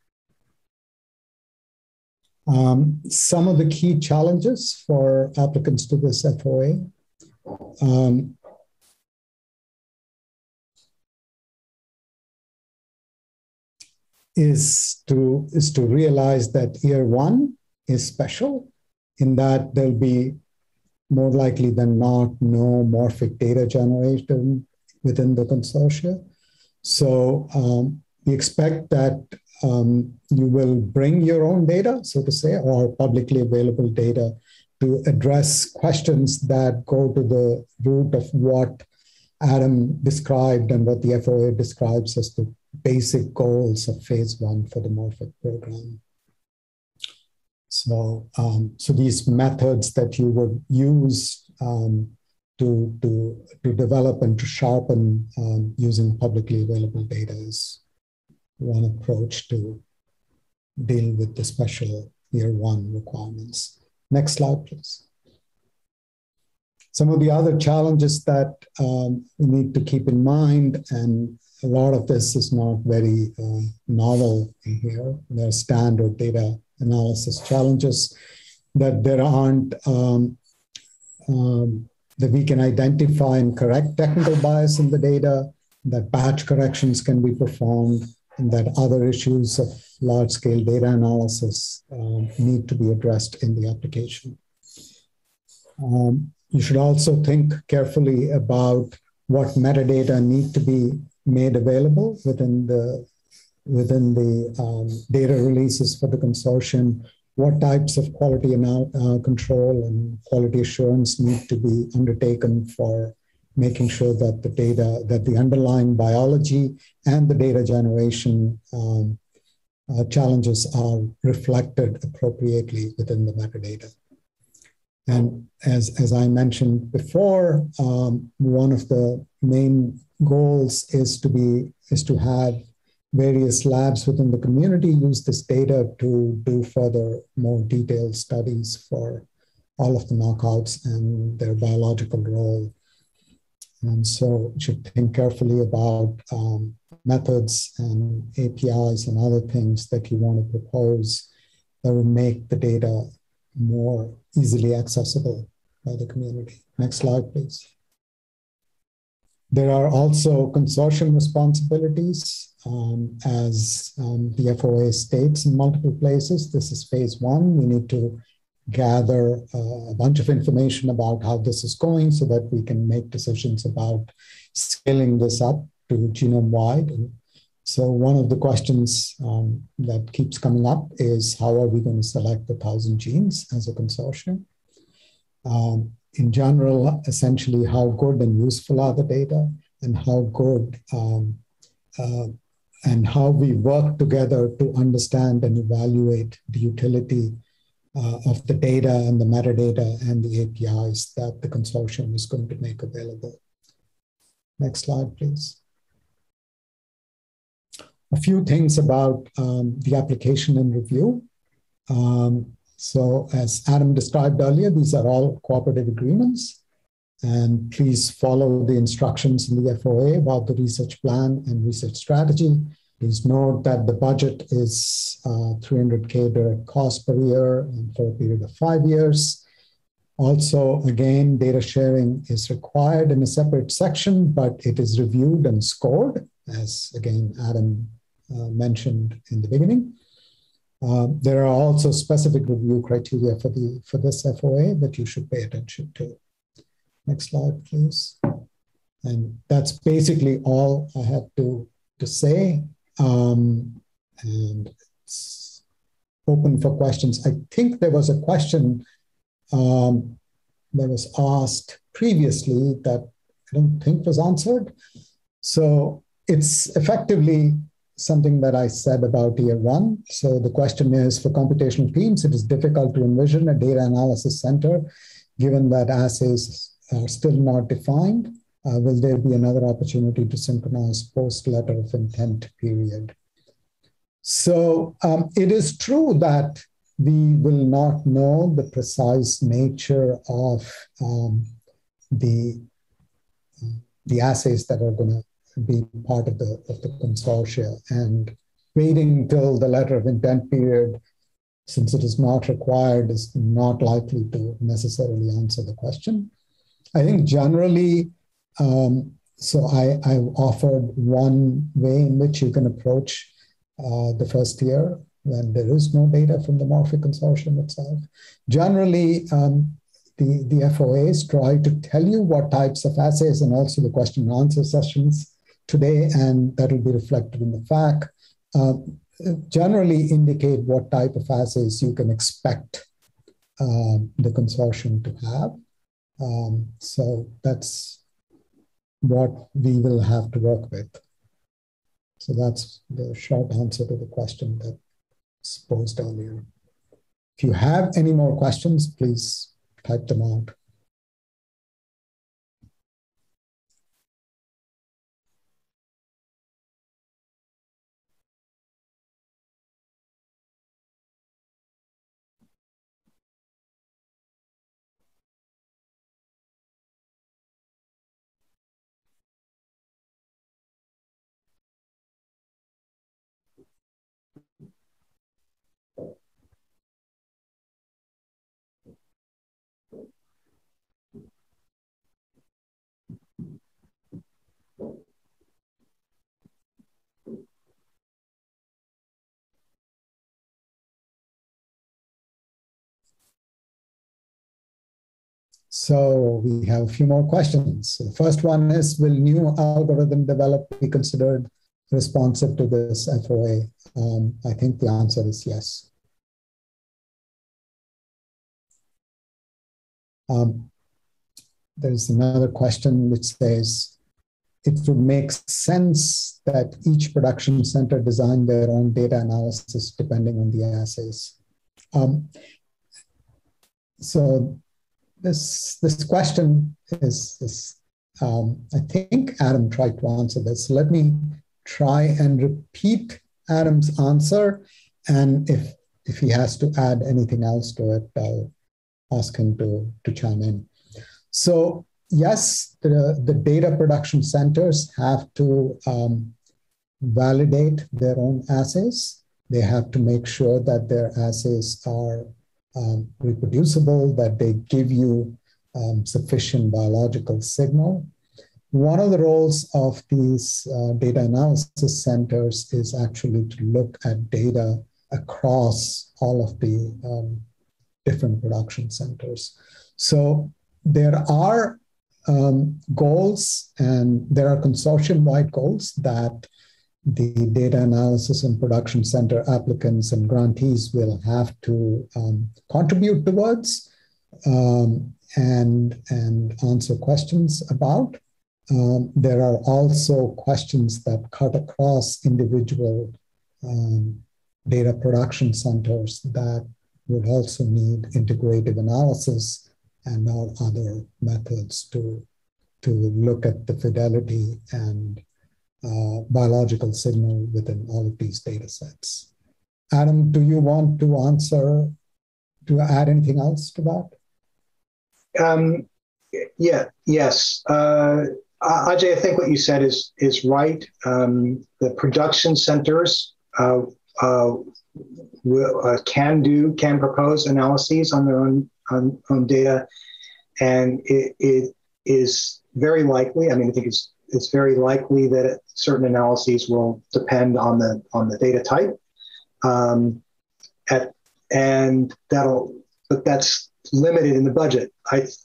Some of the key challenges for applicants to this FOA. Is to realize that year one is special in that there'll be more likely than not no MorPhiC data generation within the consortia. So we expect that you will bring your own data, so to say, or publicly available data to address questions that go to the root of what Adam described and what the FOA describes as the basic goals of phase one for the MorPhiC program. So, so these methods that you would use to develop and to sharpen using publicly available data is one approach to deal with the special year one requirements. Next slide, please. Some of the other challenges that we need to keep in mind, and a lot of this is not very novel in here. There are standard data analysis challenges that there aren't, that we can identify and correct technical bias in the data, that batch corrections can be performed, and that other issues of large-scale data analysis need to be addressed in the application. You should also think carefully about what metadata need to be made available within the data releases for the consortium, what types of quality and control and quality assurance need to be undertaken for making sure that the data, that the underlying biology and the data generation challenges are reflected appropriately within the metadata. And as I mentioned before, one of the main goals is to have various labs within the community use this data to do further, more detailed studies for all of the knockouts and their biological role. And so you should think carefully about methods and APIs and other things that you want to propose that will make the data more easily accessible by the community. Next slide, please. There are also consortium responsibilities, as the FOA states in multiple places. This is phase one. We need to gather a bunch of information about how this is going so that we can make decisions about scaling this up to genome-wide. So one of the questions that keeps coming up is how are we going to select the 1,000 genes as a consortium? In general, essentially, how good and useful are the data, and how good and how we work together to understand and evaluate the utility of the data and the metadata and the APIs that the consortium is going to make available. Next slide, please. A few things about the application and review. So as Adam described earlier, these are all cooperative agreements. And please follow the instructions in the FOA about the research plan and research strategy. Please note that the budget is $300K direct cost per year and for a period of 5 years. Also, again, data sharing is required in a separate section, but it is reviewed and scored, as again, Adam mentioned in the beginning. There are also specific review criteria for this FOA that you should pay attention to. Next slide, please. And that's basically all I had to say. And it's open for questions. I think there was a question that was asked previously that I don't think was answered. So it's effectively something that I said about year one. So the question is, for computational teams, it is difficult to envision a data analysis center, given that assays are still not defined. Will there be another opportunity to synchronize post-letter of intent period? So it is true that we will not know the precise nature of the assays that are going to be part of the consortia. And waiting till the letter of intent period, since it is not required, is not likely to necessarily answer the question. I think generally, so I offered one way in which you can approach the first year when there is no data from the MorPhiC consortium itself. Generally, the FOAs try to tell you what types of assays and also the question and answer sessions today, and that will be reflected in the FAQ, generally indicate what type of assays you can expect the consortium to have. So that's what we will have to work with. So that's the short answer to the question that was posed earlier. If you have any more questions, please type them out. So we have a few more questions. So the first one is, will new algorithm developed be considered responsive to this FOA? I think the answer is yes. There's another question which says, it would make sense that each production center design their own data analysis depending on the assays. So this question is I think Adam tried to answer this. Let me try and repeat Adam's answer, and if he has to add anything else to it, I'll ask him to chime in. So yes, the data production centers have to validate their own assays. They have to make sure that their assays are reproducible, that they give you sufficient biological signal. One of the roles of these data analysis centers is actually to look at data across all of the different production centers. So there are goals, and there are consortium-wide goals that the data analysis and production center applicants and grantees will have to contribute towards and answer questions about. There are also questions that cut across individual data production centers that would also need integrative analysis and all other methods to look at the fidelity and biological signal within all of these data sets. Adam, do you want to answer, to add anything else to that? Yes. Ajay, I think what you said is right. The production centers can propose analyses on their own data, and it is very likely. I mean, I think it's very likely that certain analyses will depend on the data type, but that's limited in the budget.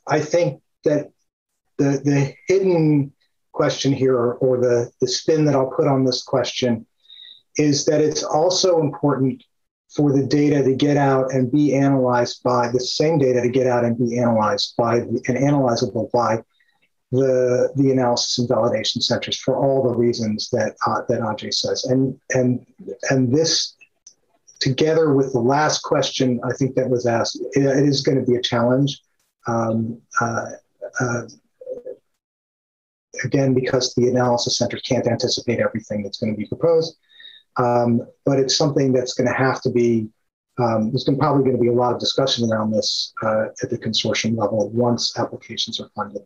I think that the hidden question here, or the spin that I'll put on this question, is that it's also important for the data to get out and be analyzed by the same data to get out and be analyzed by and analyzable by the analysis and validation centers for all the reasons that Ajay says, and this together with the last question I think that was asked, it is going to be a challenge. Again, because the analysis center can't anticipate everything that's going to be proposed. But it's something that's going to have to be, there's probably going to be a lot of discussion around this at the consortium level once applications are funded.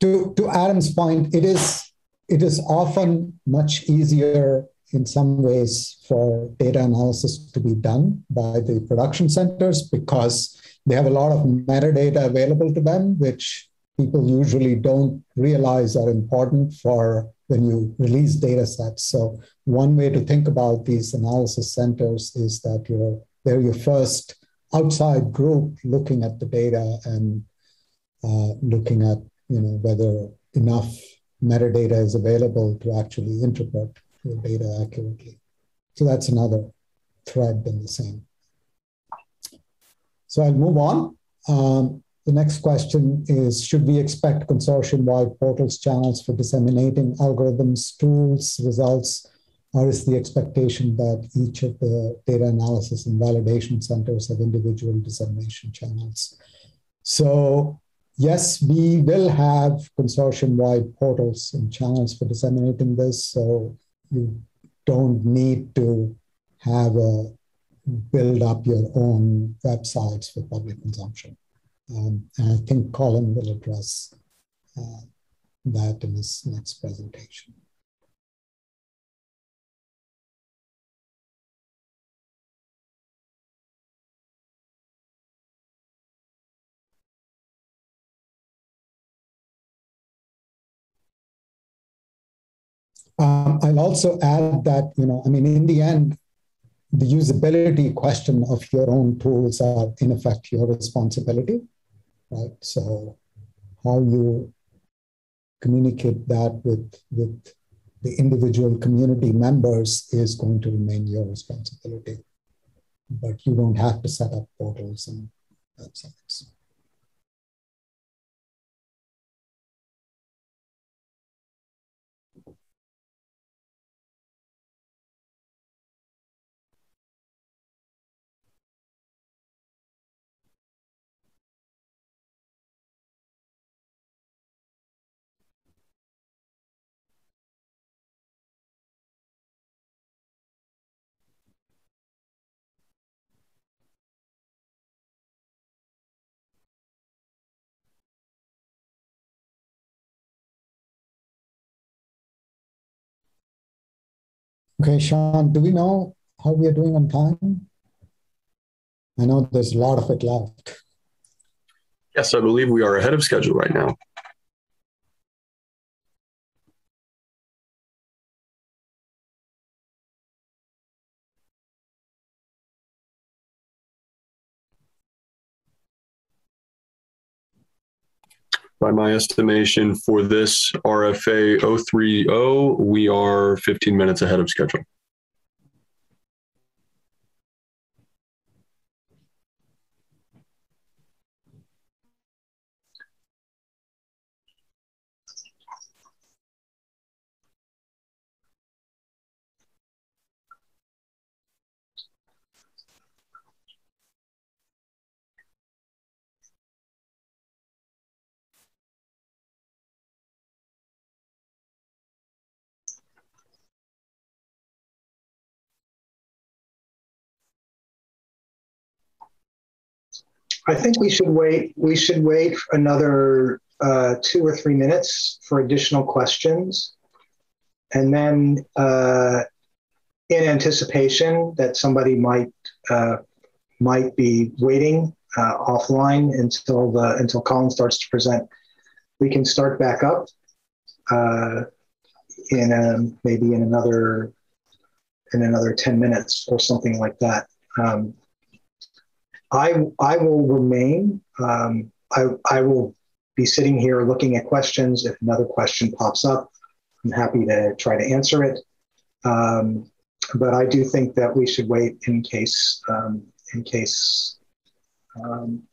To Adam's point, it is often much easier in some ways for data analysis to be done by the production centers because they have a lot of metadata available to them, which people usually don't realize are important for when you release data sets. So one way to think about these analysis centers is that they're your first outside group looking at the data and looking at whether enough metadata is available to actually interpret your data accurately. So that's another thread in the same. So I'll move on. The next question is, should we expect consortium-wide portals, channels for disseminating algorithms, tools, results, or is the expectation that each of the data analysis and validation centers have individual dissemination channels? So yes, we will have consortium-wide portals and channels for disseminating this, so you don't need to build up your own websites for public consumption. And I think Colin will address that in his next presentation. I'll also add that, in the end, the usability question of your own tools are, in effect, your responsibility. Right, so how you communicate that with the individual community members is going to remain your responsibility, but you don't have to set up portals and websites. Okay, Sean, do we know how we are doing on time? I know there's a lot of it left. Yes, I believe we are ahead of schedule right now. By my estimation for this RFA 030, we are 15 minutes ahead of schedule. I think we should wait. We should wait another 2 or 3 minutes for additional questions. And then in anticipation that somebody might be waiting offline until Colin starts to present, we can start back up maybe in another 10 minutes or something like that. I will remain. I will be sitting here looking at questions. If another question pops up, I'm happy to try to answer it. But I do think that we should wait in case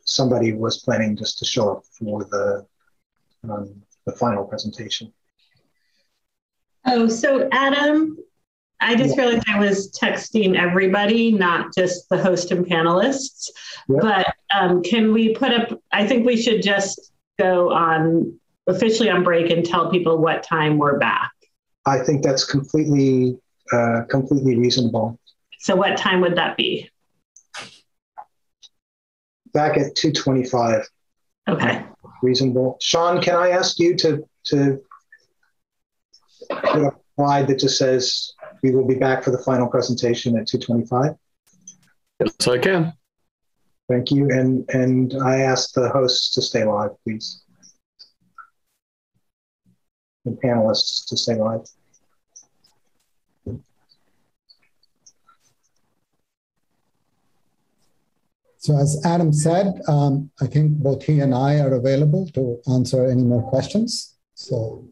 somebody was planning just to show up for the final presentation. Oh, so Adam, I just realized I was texting everybody, not just the host and panelists, but can we put up, I think we should just go on officially on break and tell people what time we're back. I think that's completely reasonable. So what time would that be? Back at 2:25. Okay. Reasonable. Sean, can I ask you to put up a slide that just says we will be back for the final presentation at 2:25? Yes, I can. Thank you. And I ask the hosts to stay live, please. And panelists to stay live. So as Adam said, I think both he and I are available to answer any more questions. So.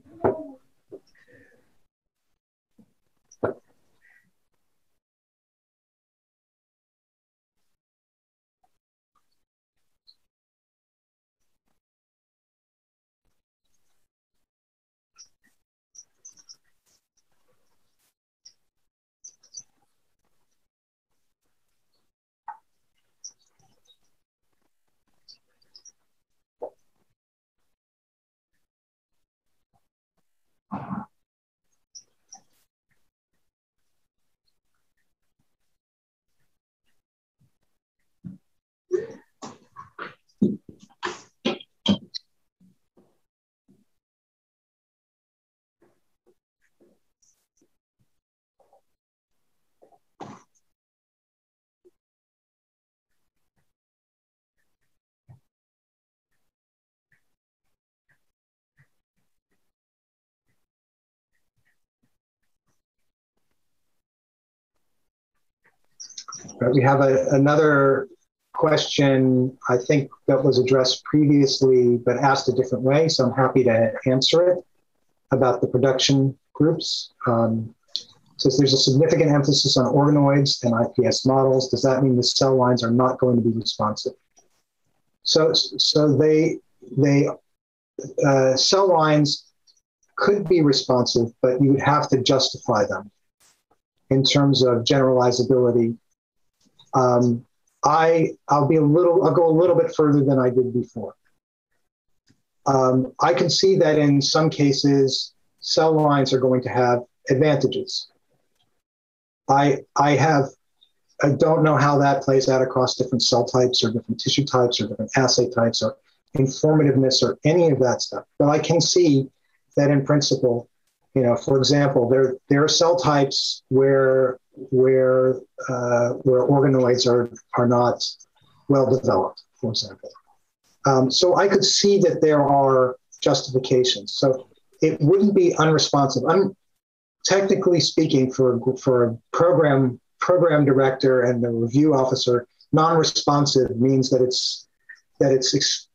But we have another question, I think, that was addressed previously but asked a different way, so I'm happy to answer it, about the production groups. Says there's a significant emphasis on organoids and IPS models. Does that mean the cell lines are not going to be responsive? So they cell lines could be responsive, but you would have to justify them in terms of generalizability. I'll go a little bit further than I did before. I can see that in some cases, cell lines are going to have advantages. I don't know how that plays out across different cell types or different tissue types or different assay types or informativeness or any of that stuff. But I can see that in principle, you know, for example, there are cell types where organoids are not well developed, for example. So I could see that there are justifications. So it wouldn't be unresponsive. I'm technically speaking for a program director and the review officer, non-responsive means that it's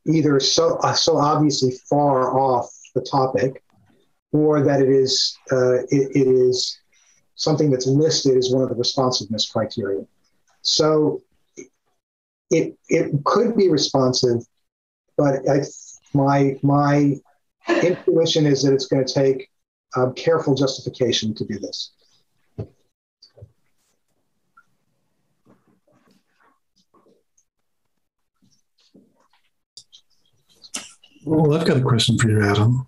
either so obviously far off the topic, or that it is something that's listed as one of the responsiveness criteria. So it could be responsive, but my intuition is that it's going to take careful justification to do this. Well, I've got a question for you, Adam.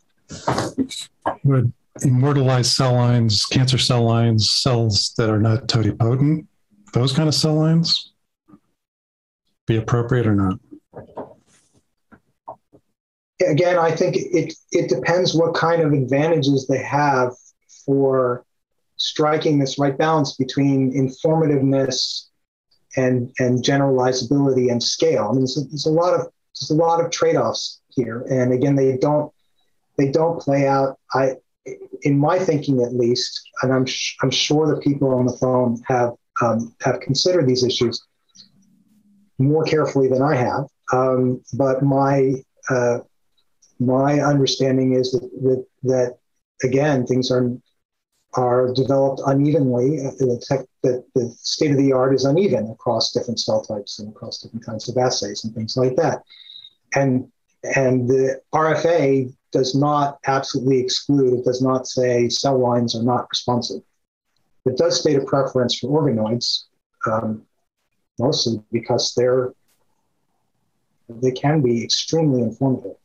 Good. Immortalized cell lines, cancer cell lines, cells that are not totipotent, those kind of cell lines be appropriate or not? Again, I think it depends what kind of advantages they have for striking this right balance between informativeness and generalizability and scale. I mean, there's a lot of trade-offs here, and again, they don't play out. In my thinking, at least, and I'm sure the people on the phone have considered these issues more carefully than I have. But my understanding is that again, things are developed unevenly. The state of the art is uneven across different cell types and across different kinds of assays and things like that. And the RFA does not absolutely exclude. It does not say cell lines are not responsive. It does state a preference for organoids, mostly because they can be extremely informative.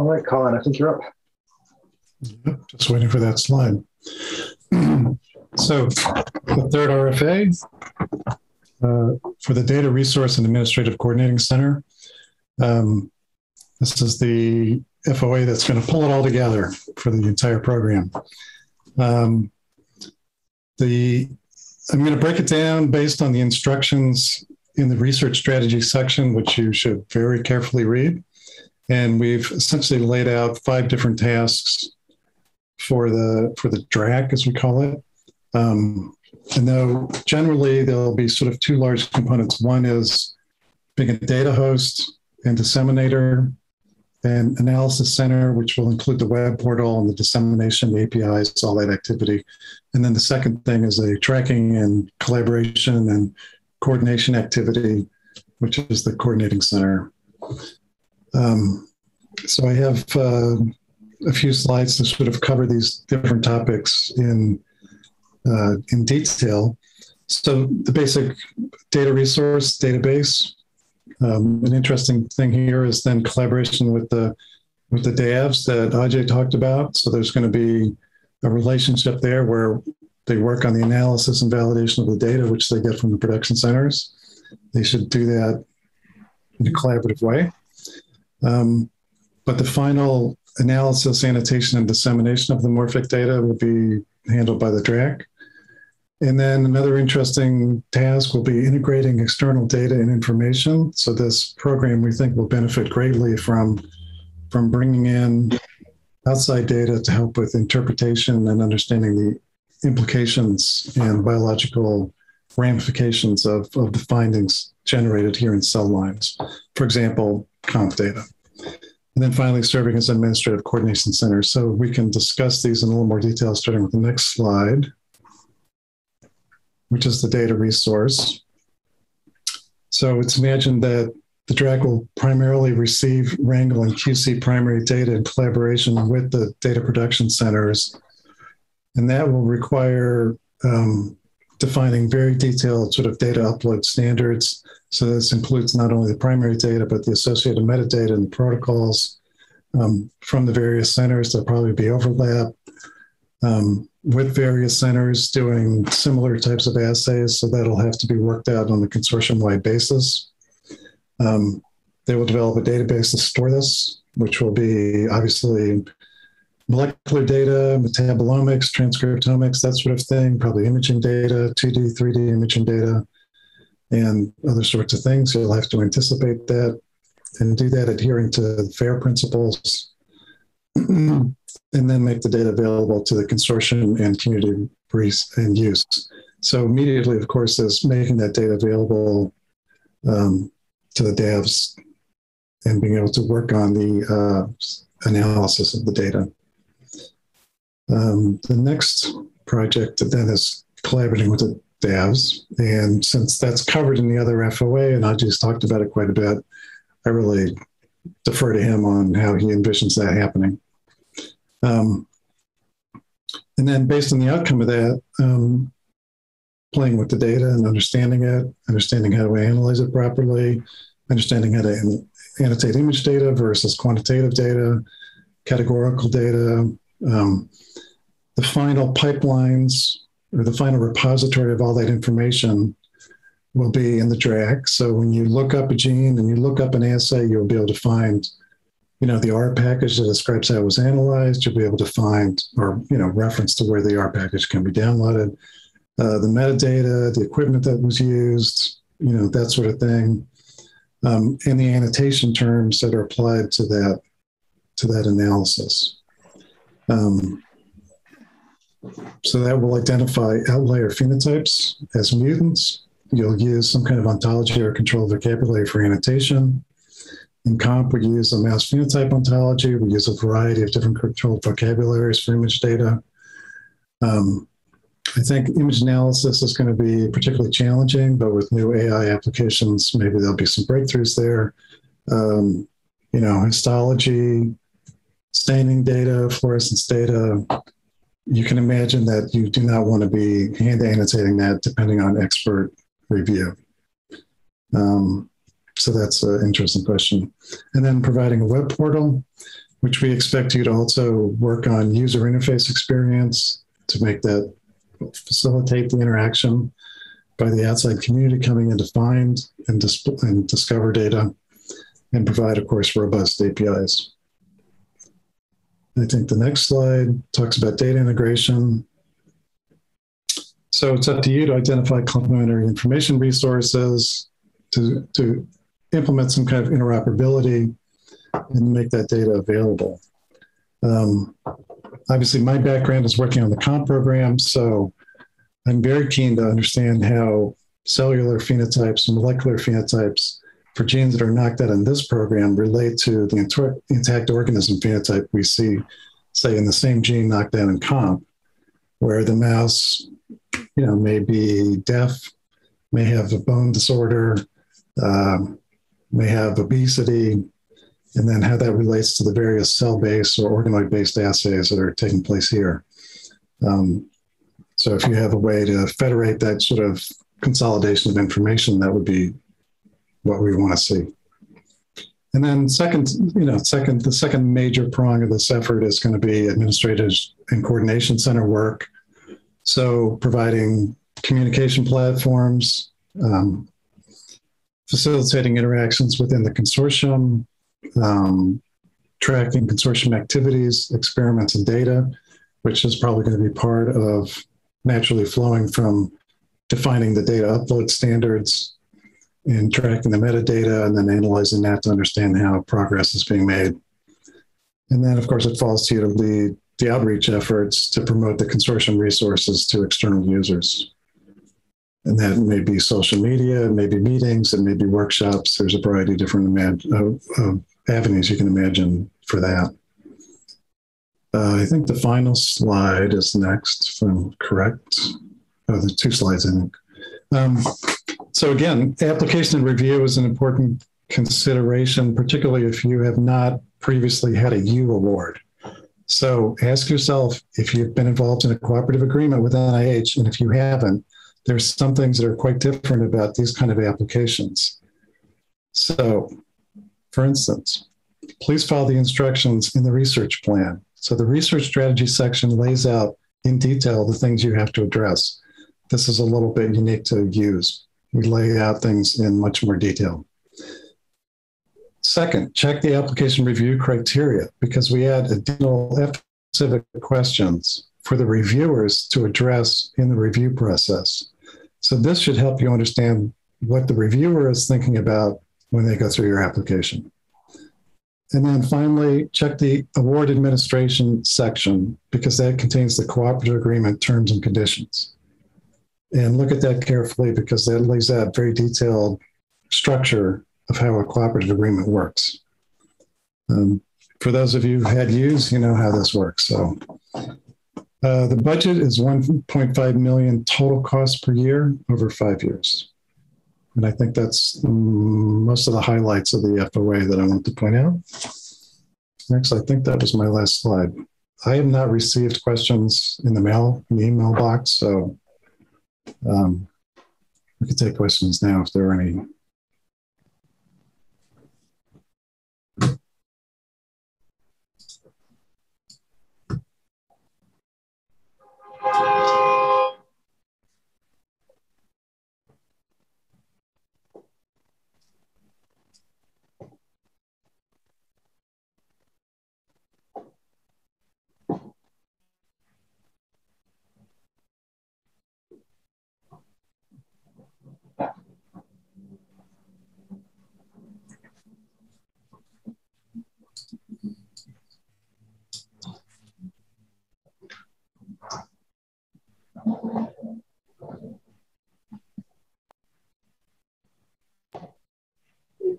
All right, Colin, I think you're up. Yep, just waiting for that slide. So the third RFA for the Data Resource and Administrative Coordinating Center. This is the FOA that's going to pull it all together for the entire program. I'm going to break it down based on the instructions in the research strategy section, which you should very carefully read. And we've essentially laid out 5 different tasks for the DRAC, as we call it. And though generally there'll be sort of 2 large components. One is being a data host and disseminator and analysis center, which will include the web portal and the dissemination, the APIs, all that activity. And then the second thing is a tracking and collaboration and coordination activity, which is the coordinating center. So I have a few slides to sort of cover these different topics in detail. So the basic data resource database. An interesting thing here is then collaboration with the DAVs that Ajay talked about. So there's going to be a relationship there where they work on the analysis and validation of the data, which they get from the production centers. They should do that in a collaborative way. But the final analysis, annotation, and dissemination of the MorPhiC data will be handled by the DRAC. And then another interesting task will be integrating external data and information. So this program we think will benefit greatly from bringing in outside data to help with interpretation and understanding the implications and biological ramifications of the findings generated here in cell lines. For example, comp data. And then finally, serving as an administrative coordination center. So we can discuss these in a little more detail, starting with the next slide, which is the data resource. So it's imagined that the DRAC will primarily receive, wrangle, and QC primary data in collaboration with the data production centers. And that will require defining very detailed sort of data upload standards. So this includes not only the primary data, but the associated metadata and the protocols from the various centers. There'll probably be overlap with various centers doing similar types of assays. So that'll have to be worked out on a consortium-wide basis. They will develop a database to store this, which will be obviously molecular data, metabolomics, transcriptomics, that sort of thing, probably imaging data, 2D, 3D imaging data, and other sorts of things. You'll have to anticipate that and do that adhering to FAIR principles, and then make the data available to the consortium and community and use. So immediately, of course, is making that data available to the DAVs and being able to work on the analysis of the data. The next project then is collaborating with the DAVs. And since that's covered in the other FOA, and Ajay's talked about it quite a bit, I really defer to him on how he envisions that happening. And then based on the outcome of that, playing with the data and understanding it, understanding how to analyze it properly, understanding how to annotate image data versus quantitative data, categorical data, the final pipelines or the final repository of all that information will be in the DRAC. So when you look up a gene and you look up an assay, you'll be able to find, you know, the R package that describes how it was analyzed. You'll be able to find, or, you know, reference to where the R package can be downloaded, the metadata, the equipment that was used, you know, that sort of thing, and the annotation terms that are applied to that analysis. So that will identify outlier phenotypes as mutants. You'll use some kind of ontology or controlled vocabulary for annotation. In comp, we use a mouse phenotype ontology. We use a variety of different controlled vocabularies for image data. I think image analysis is going to be particularly challenging, but with new AI applications, maybe there'll be some breakthroughs there. You know, histology, staining data, fluorescence data. You can imagine that you do not want to be hand annotating that depending on expert review. So that's an interesting question. And then providing a web portal, which we expect you to also work on user interface experience to make that facilitate the interaction by the outside community coming in to find and discover data and provide, of course, robust APIs. I think the next slide talks about data integration. So it's up to you to identify complementary information resources, to implement some kind of interoperability and make that data available. Obviously, my background is working on the comp program, so I'm very keen to understand how cellular phenotypes, molecular phenotypes for genes that are knocked out in this program relate to the intact organism phenotype we see, say, in the same gene knocked out in comp, where the mouse, you know, may be deaf, may have a bone disorder, may have obesity, and then how that relates to the various cell-based or organoid-based assays that are taking place here. So if you have a way to federate that sort of consolidation of information, that would be what we want to see. And then second, you know, the second major prong of this effort is going to be administrative and coordination center work. So providing communication platforms, facilitating interactions within the consortium, tracking consortium activities, experiments, and data, which is probably going to be part of naturally flowing from defining the data upload standards and tracking the metadata and then analyzing that to understand how progress is being made. And then, of course, it falls to you to lead the outreach efforts to promote the consortium resources to external users. And that may be social media, it may be meetings, it may be workshops. There's a variety of different avenues you can imagine for that. I think the final slide is next, if I'm correct. Oh, there's two slides, I think. So again, application and review is an important consideration, particularly if you have not previously had a U award. So ask yourself if you've been involved in a cooperative agreement with NIH, and if you haven't, there's some things that are quite different about these kind of applications. So, for instance, please follow the instructions in the research plan. So the research strategy section lays out in detail the things you have to address. This is a little bit unique to use. We lay out things in much more detail. Second, check the application review criteria, because we add additional F-specific questions for the reviewers to address in the review process. So this should help you understand what the reviewer is thinking about when they go through your application. And then finally, check the award administration section, because that contains the cooperative agreement terms and conditions. And look at that carefully, because that lays out very detailed structure of how a cooperative agreement works. For those of you who had use, you know how this works. So the budget is $1.5 million total cost per year over 5 years. And I think that's most of the highlights of the FOA that I want to point out. Next, I think that was my last slide. I have not received questions in the mail, in the email box, so we can take questions now if there are any.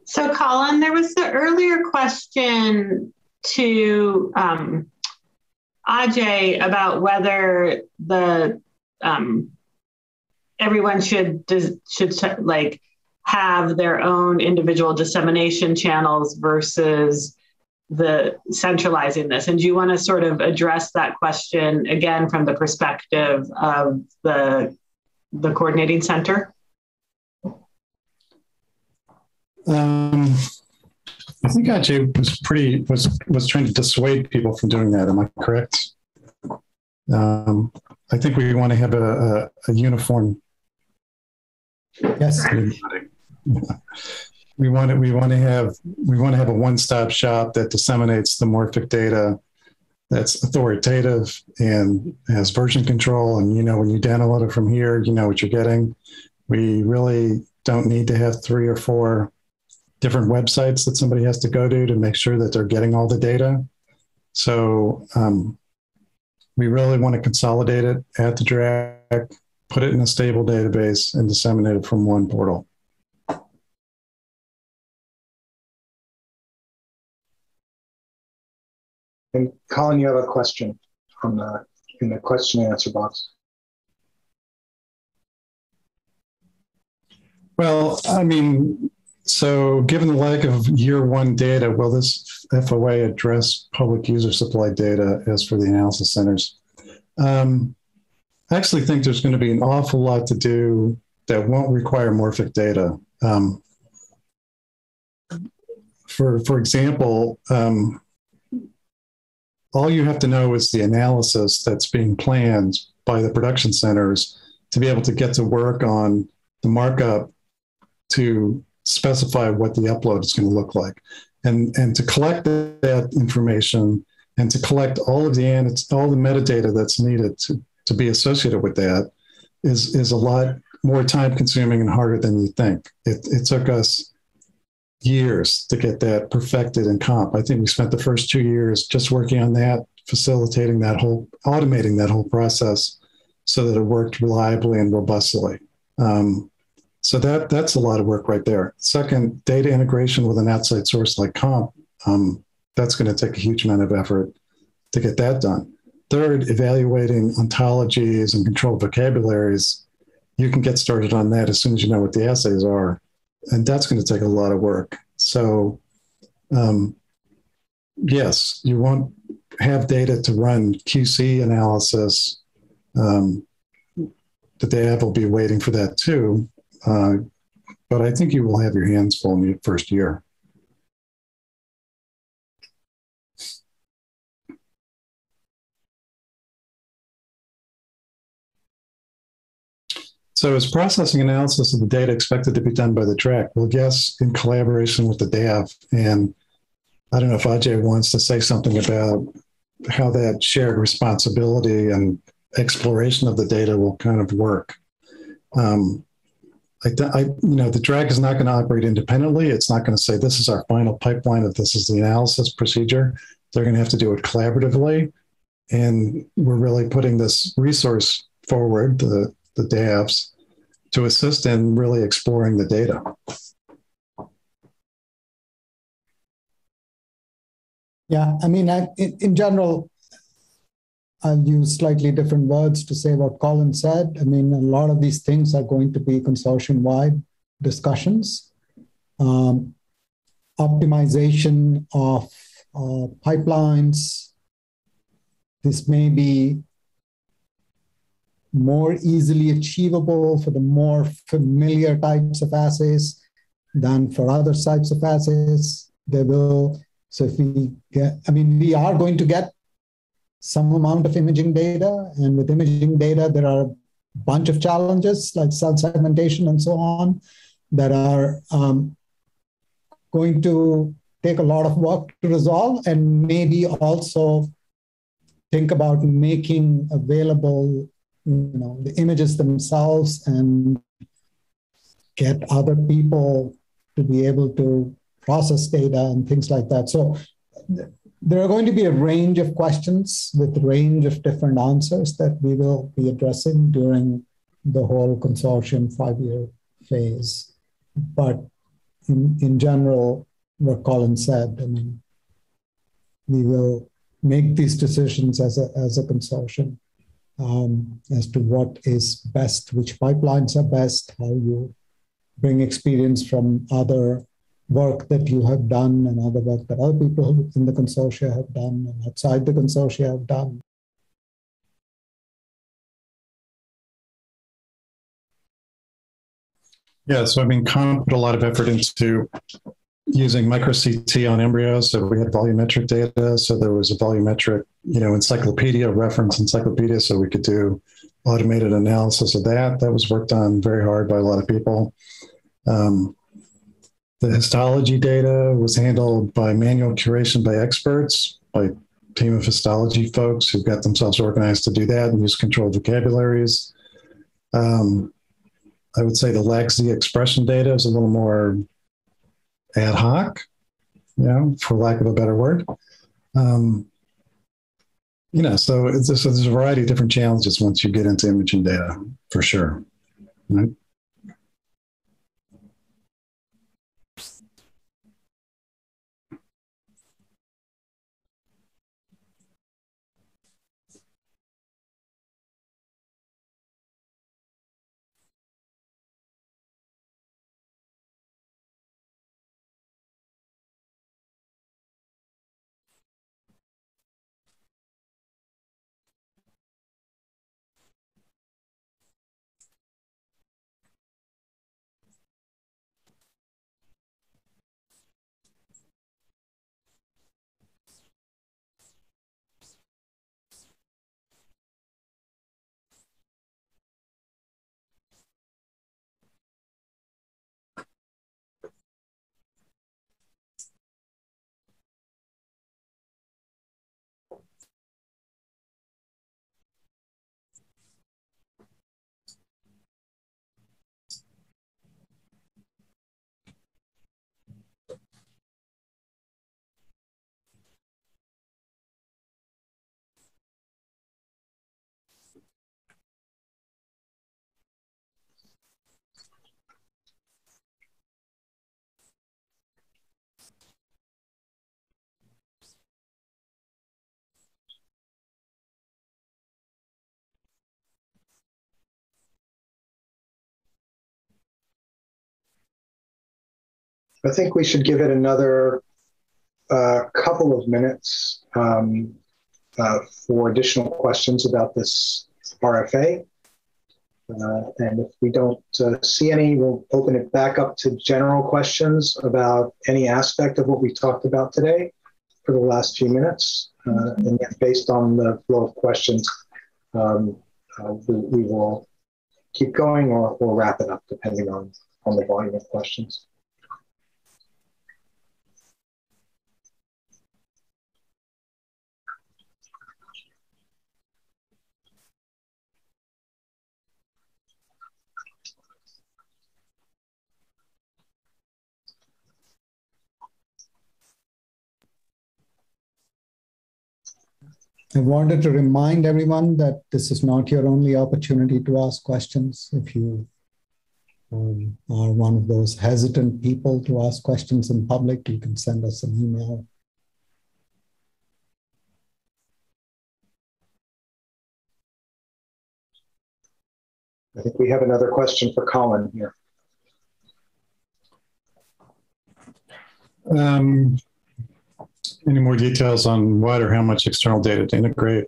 So Colin, there was the earlier question to Ajay about whether the everyone should like have their own individual dissemination channels versus the centralizing this. And do you want to sort of address that question again from the perspective of the coordinating center? I think Ajay was trying to dissuade people from doing that. Am I correct? I think we want to have a uniform. Yes. We want to have a one-stop shop that disseminates the morphic data that's authoritative and has version control. And you know, when you download it from here, you know what you're getting. We really don't need to have 3 or 4 different websites that somebody has to go to make sure that they're getting all the data. So we really want to consolidate it, add the drag, put it in a stable database, and disseminate it from one portal. And Colin, you have a question from the, in the question and answer box. Well, I mean, so given the lack of year 1 data, will this FOA address public user supplied data as for the analysis centers? I actually think there's going to be an awful lot to do that won't require morphic data. For example, all you have to know is the analysis that's being planned by the production centers to be able to get to work on the markup to specify what the upload is going to look like, and to collect that information and to collect all the metadata that's needed to be associated with that is a lot more time consuming and harder than you think. It took us years to get that perfected in comp. I think we spent the first 2 years just working on that, facilitating that whole, automating that whole process so that it worked reliably and robustly. So that's a lot of work right there. Second, data integration with an outside source like comp, that's going to take a huge amount of effort to get that done. Third, evaluating ontologies and controlled vocabularies. You can get started on that as soon as you know what the assays are. And that's going to take a lot of work. So yes, you won't have data to run QC analysis. The data will be waiting for that too. But I think you will have your hands full in the first year. So is processing analysis of the data expected to be done by the DRAC? Well, yes, in collaboration with the DAF. And I don't know if Ajay wants to say something about how that shared responsibility and exploration of the data will kind of work. You know, the DRAC is not going to operate independently. It's not going to say, this is our final pipeline, if this is the analysis procedure. They're going to have to do it collaboratively. And we're really putting this resource forward, the DAFs, to assist in really exploring the data. Yeah, I mean, in general, I'll use slightly different words to say what Colin said. I mean, a lot of these things are going to be consortium-wide discussions. Optimization of pipelines. This may be more easily achievable for the more familiar types of assays than for other types of assays. They will, so if we get, I mean, we are going to get some amount of imaging data, and with imaging data, there are a bunch of challenges like cell segmentation and so on that are going to take a lot of work to resolve, and maybe also think about making available, you know, the images themselves and get other people to be able to process data and things like that. So there are going to be a range of questions with a range of different answers that we will be addressing during the whole consortium five-year phase. But in general, what Colin said, I mean, we will make these decisions as a consortium as to what is best, which pipelines are best, how you bring experience from other work that you have done and other work that other people in the consortia have done and outside the consortia have done. Yeah, so I mean, Colin put a lot of effort into using micro-CT on embryos. So we had volumetric data. So there was a volumetric, you know, encyclopedia, reference encyclopedia, so we could do automated analysis of that. That was worked on very hard by a lot of people. The histology data was handled by manual curation by experts, by a team of histology folks who got themselves organized to do that and use controlled vocabularies. I would say the LAC-Z expression data is a little more ad hoc, you know, for lack of a better word. You know, so there's a variety of different challenges once you get into imaging data, for sure, right? I think we should give it another couple of minutes for additional questions about this RFA. And if we don't see any, we'll open it back up to general questions about any aspect of what we talked about today for the last few minutes. And based on the flow of questions, we will keep going, or we'll wrap it up depending on the volume of questions. I wanted to remind everyone that this is not your only opportunity to ask questions. If you are one of those hesitant people to ask questions in public, you can send us an email I think we have another question for Colin here. Any more details on what or how much external data to integrate?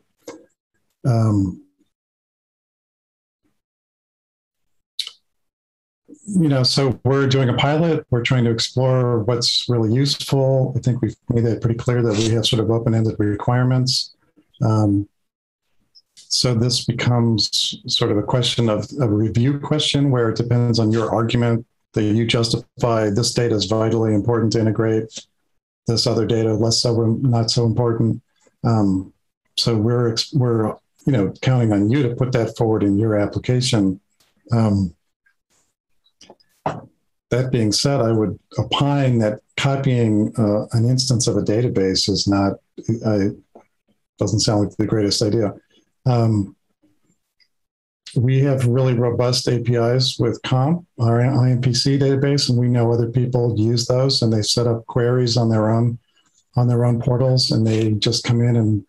You know, so we're doing a pilot. We're trying to explore what's really useful. I think we've made it pretty clear that we have sort of open-ended requirements. So this becomes sort of a question of a review question where it depends on your argument that you justify this data is vitally important to integrate, this other data less so, not so important. So we're you know, counting on you to put that forward in your application. That being said, I would opine that copying an instance of a database is not, doesn't sound like the greatest idea. We have really robust APIs with Comp, our IMPC database, and we know other people use those, and they set up queries on their own portals, and they just come in and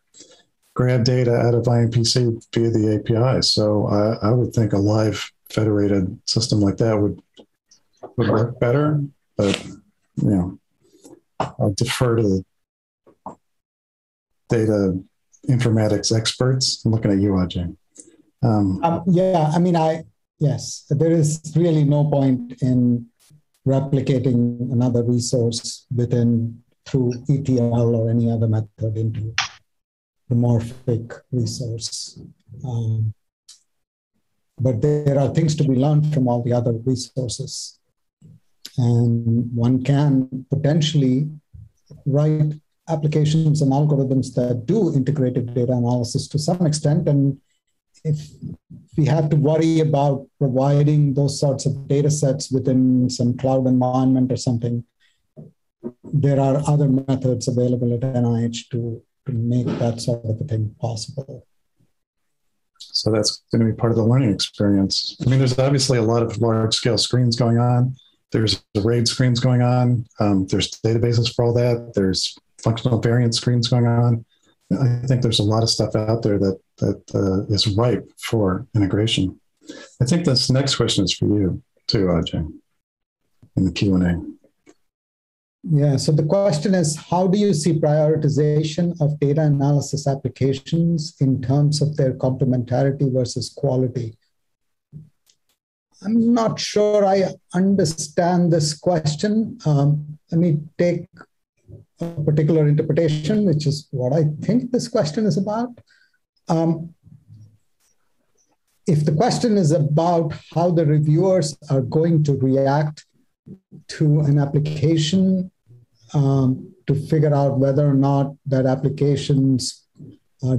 grab data out of IMPC via the API. So I would think a live federated system like that would work better, but you know, I'll defer to the data informatics experts. I'm looking at you, Ajay. Yeah, I mean, yes, there is really no point in replicating another resource through ETL or any other method into the MorPhiC resource. But there are things to be learned from all the other resources. And one can potentially write applications and algorithms that do integrated data analysis to some extent. And if we have to worry about providing those sorts of data sets within some cloud environment or something, there are other methods available at NIH to make that sort of a thing possible. So that's going to be part of the learning experience. I mean, there's obviously a lot of large-scale screens going on. There's RAID screens going on. There's databases for all that. There's functional variant screens going on. I think there's a lot of stuff out there that is ripe for integration. I think this next question is for you too, Ajay, in the Q&A. Yeah, so the question is, how do you see prioritization of data analysis applications in terms of their complementarity versus quality? I'm not sure I understand this question. Let me take a particular interpretation, which is what I think this question is about. If the question is about how the reviewers are going to react to an application to figure out whether or not that application's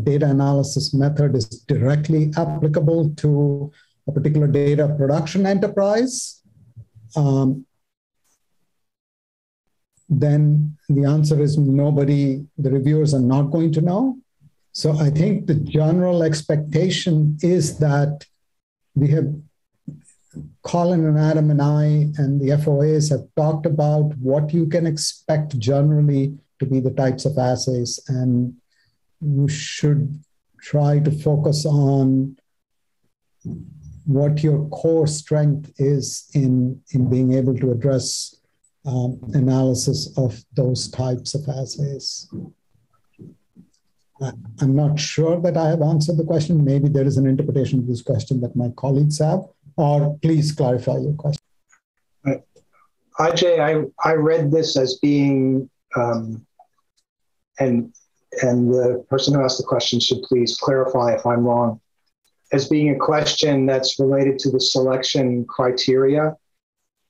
data analysis method is directly applicable to a particular data production enterprise, then the answer is nobody, the reviewers are not going to know. So I think the general expectation is that we have, Colin and Adam and I and the FOAs have talked about what you can expect generally to be the types of assays, and you should try to focus on what your core strength is in being able to address analysis of those types of assays. I'm not sure that I have answered the question. Maybe there is an interpretation of this question that my colleagues have, or please clarify your question. Ajay, I read this as being, and the person who asked the question should please clarify if I'm wrong, as being a question that's related to the selection criteria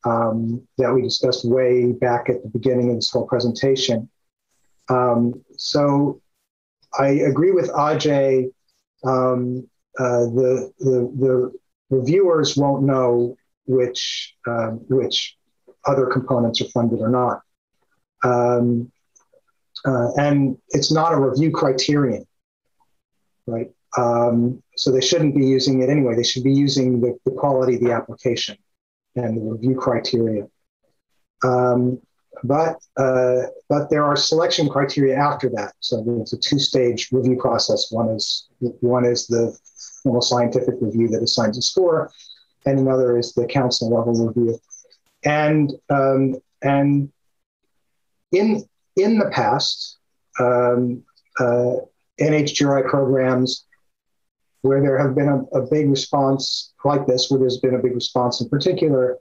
that we discussed way back at the beginning of this whole presentation. So I agree with Ajay, the reviewers won't know which other components are funded or not. And it's not a review criterion, right? So they shouldn't be using it anyway. They should be using the quality of the application and the review criteria. But there are selection criteria after that. So it's a two-stage review process. One is the formal scientific review that assigns a score. and another is the council level review. And in the past, NHGRI programs where there have been a big response like this, where there's been a big response in particular,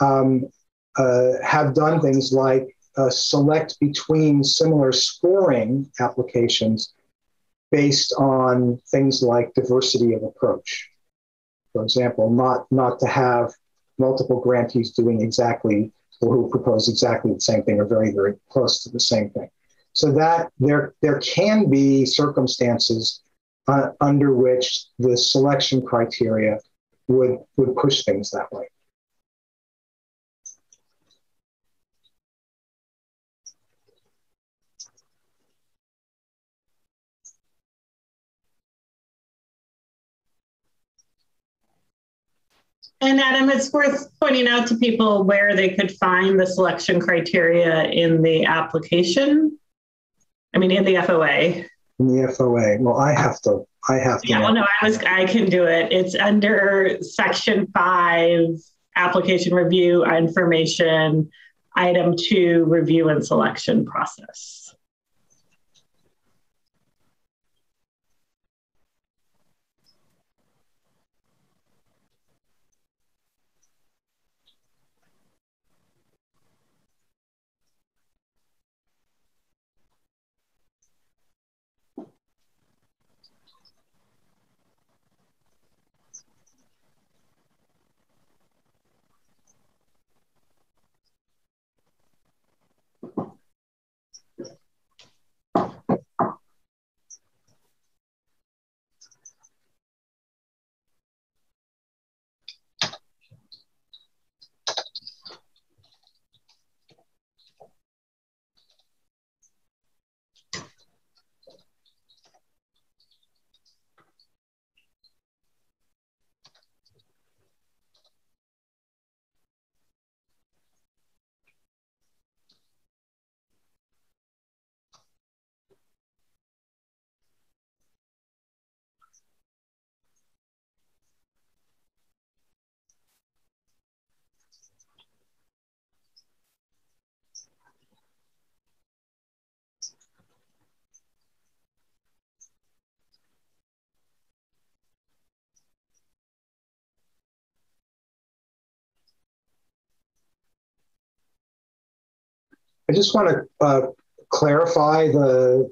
have done things like select between similar scoring applications based on things like diversity of approach. For example, not to have multiple grantees doing exactly, or who propose exactly the same thing or very, very close to the same thing. So that there can be circumstances under which the selection criteria would push things that way. And Adam, it's worth pointing out to people where they could find the selection criteria in the application. I mean, in the FOA. In the FOA. Well, I have to. Yeah, well, no, I can do it. It's under Section 5, Application Review Information, Item 2, Review and Selection Process. I just want to clarify the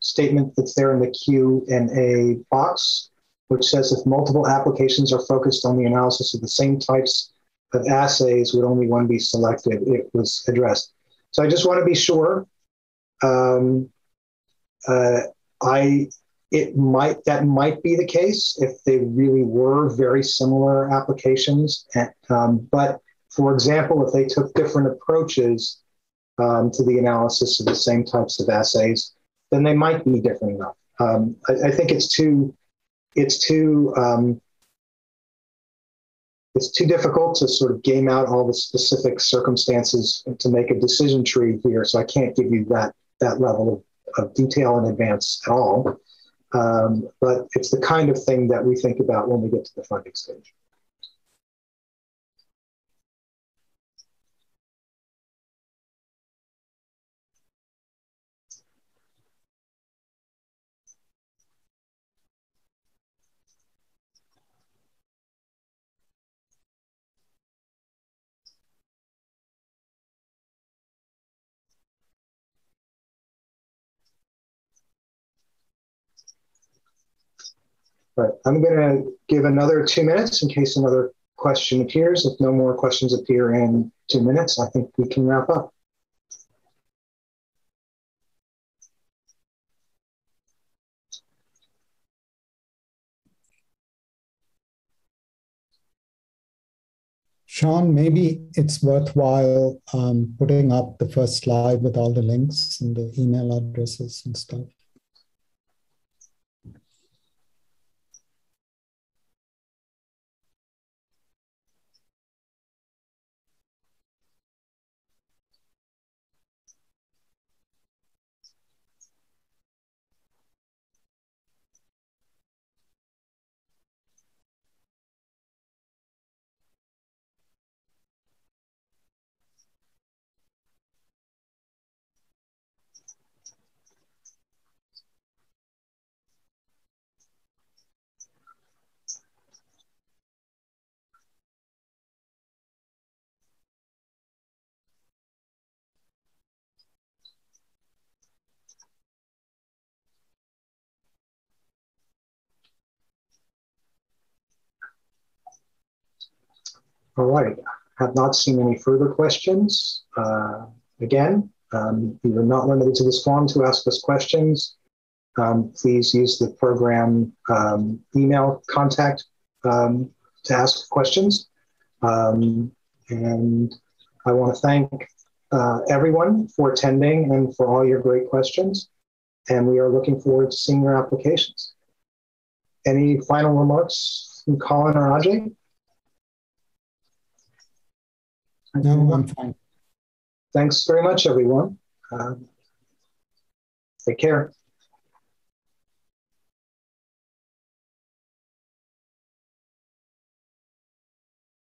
statement that's there in the Q&A box, which says if multiple applications are focused on the analysis of the same types of assays, would only one be selected? It was addressed. So I just want to be sure. That might be the case if they really were very similar applications, but for example, if they took different approaches to the analysis of the same types of assays, then they might be different enough. I think it's too difficult to sort of game out all the specific circumstances to make a decision tree here. So I can't give you that level of detail in advance at all. But it's the kind of thing that we think about when we get to the funding stage. But I'm going to give another 2 minutes in case another question appears. If no more questions appear in 2 minutes, I think we can wrap up. Sean, maybe it's worthwhile putting up the first slide with all the links and the email addresses and stuff. All right, have not seen any further questions. Again, you are not limited to this form to ask us questions. Please use the program email contact to ask questions. And I want to thank everyone for attending and for all your great questions. And we are looking forward to seeing your applications. Any final remarks from Colin or Ajay? No, I'm fine. Thanks very much, everyone. Take care.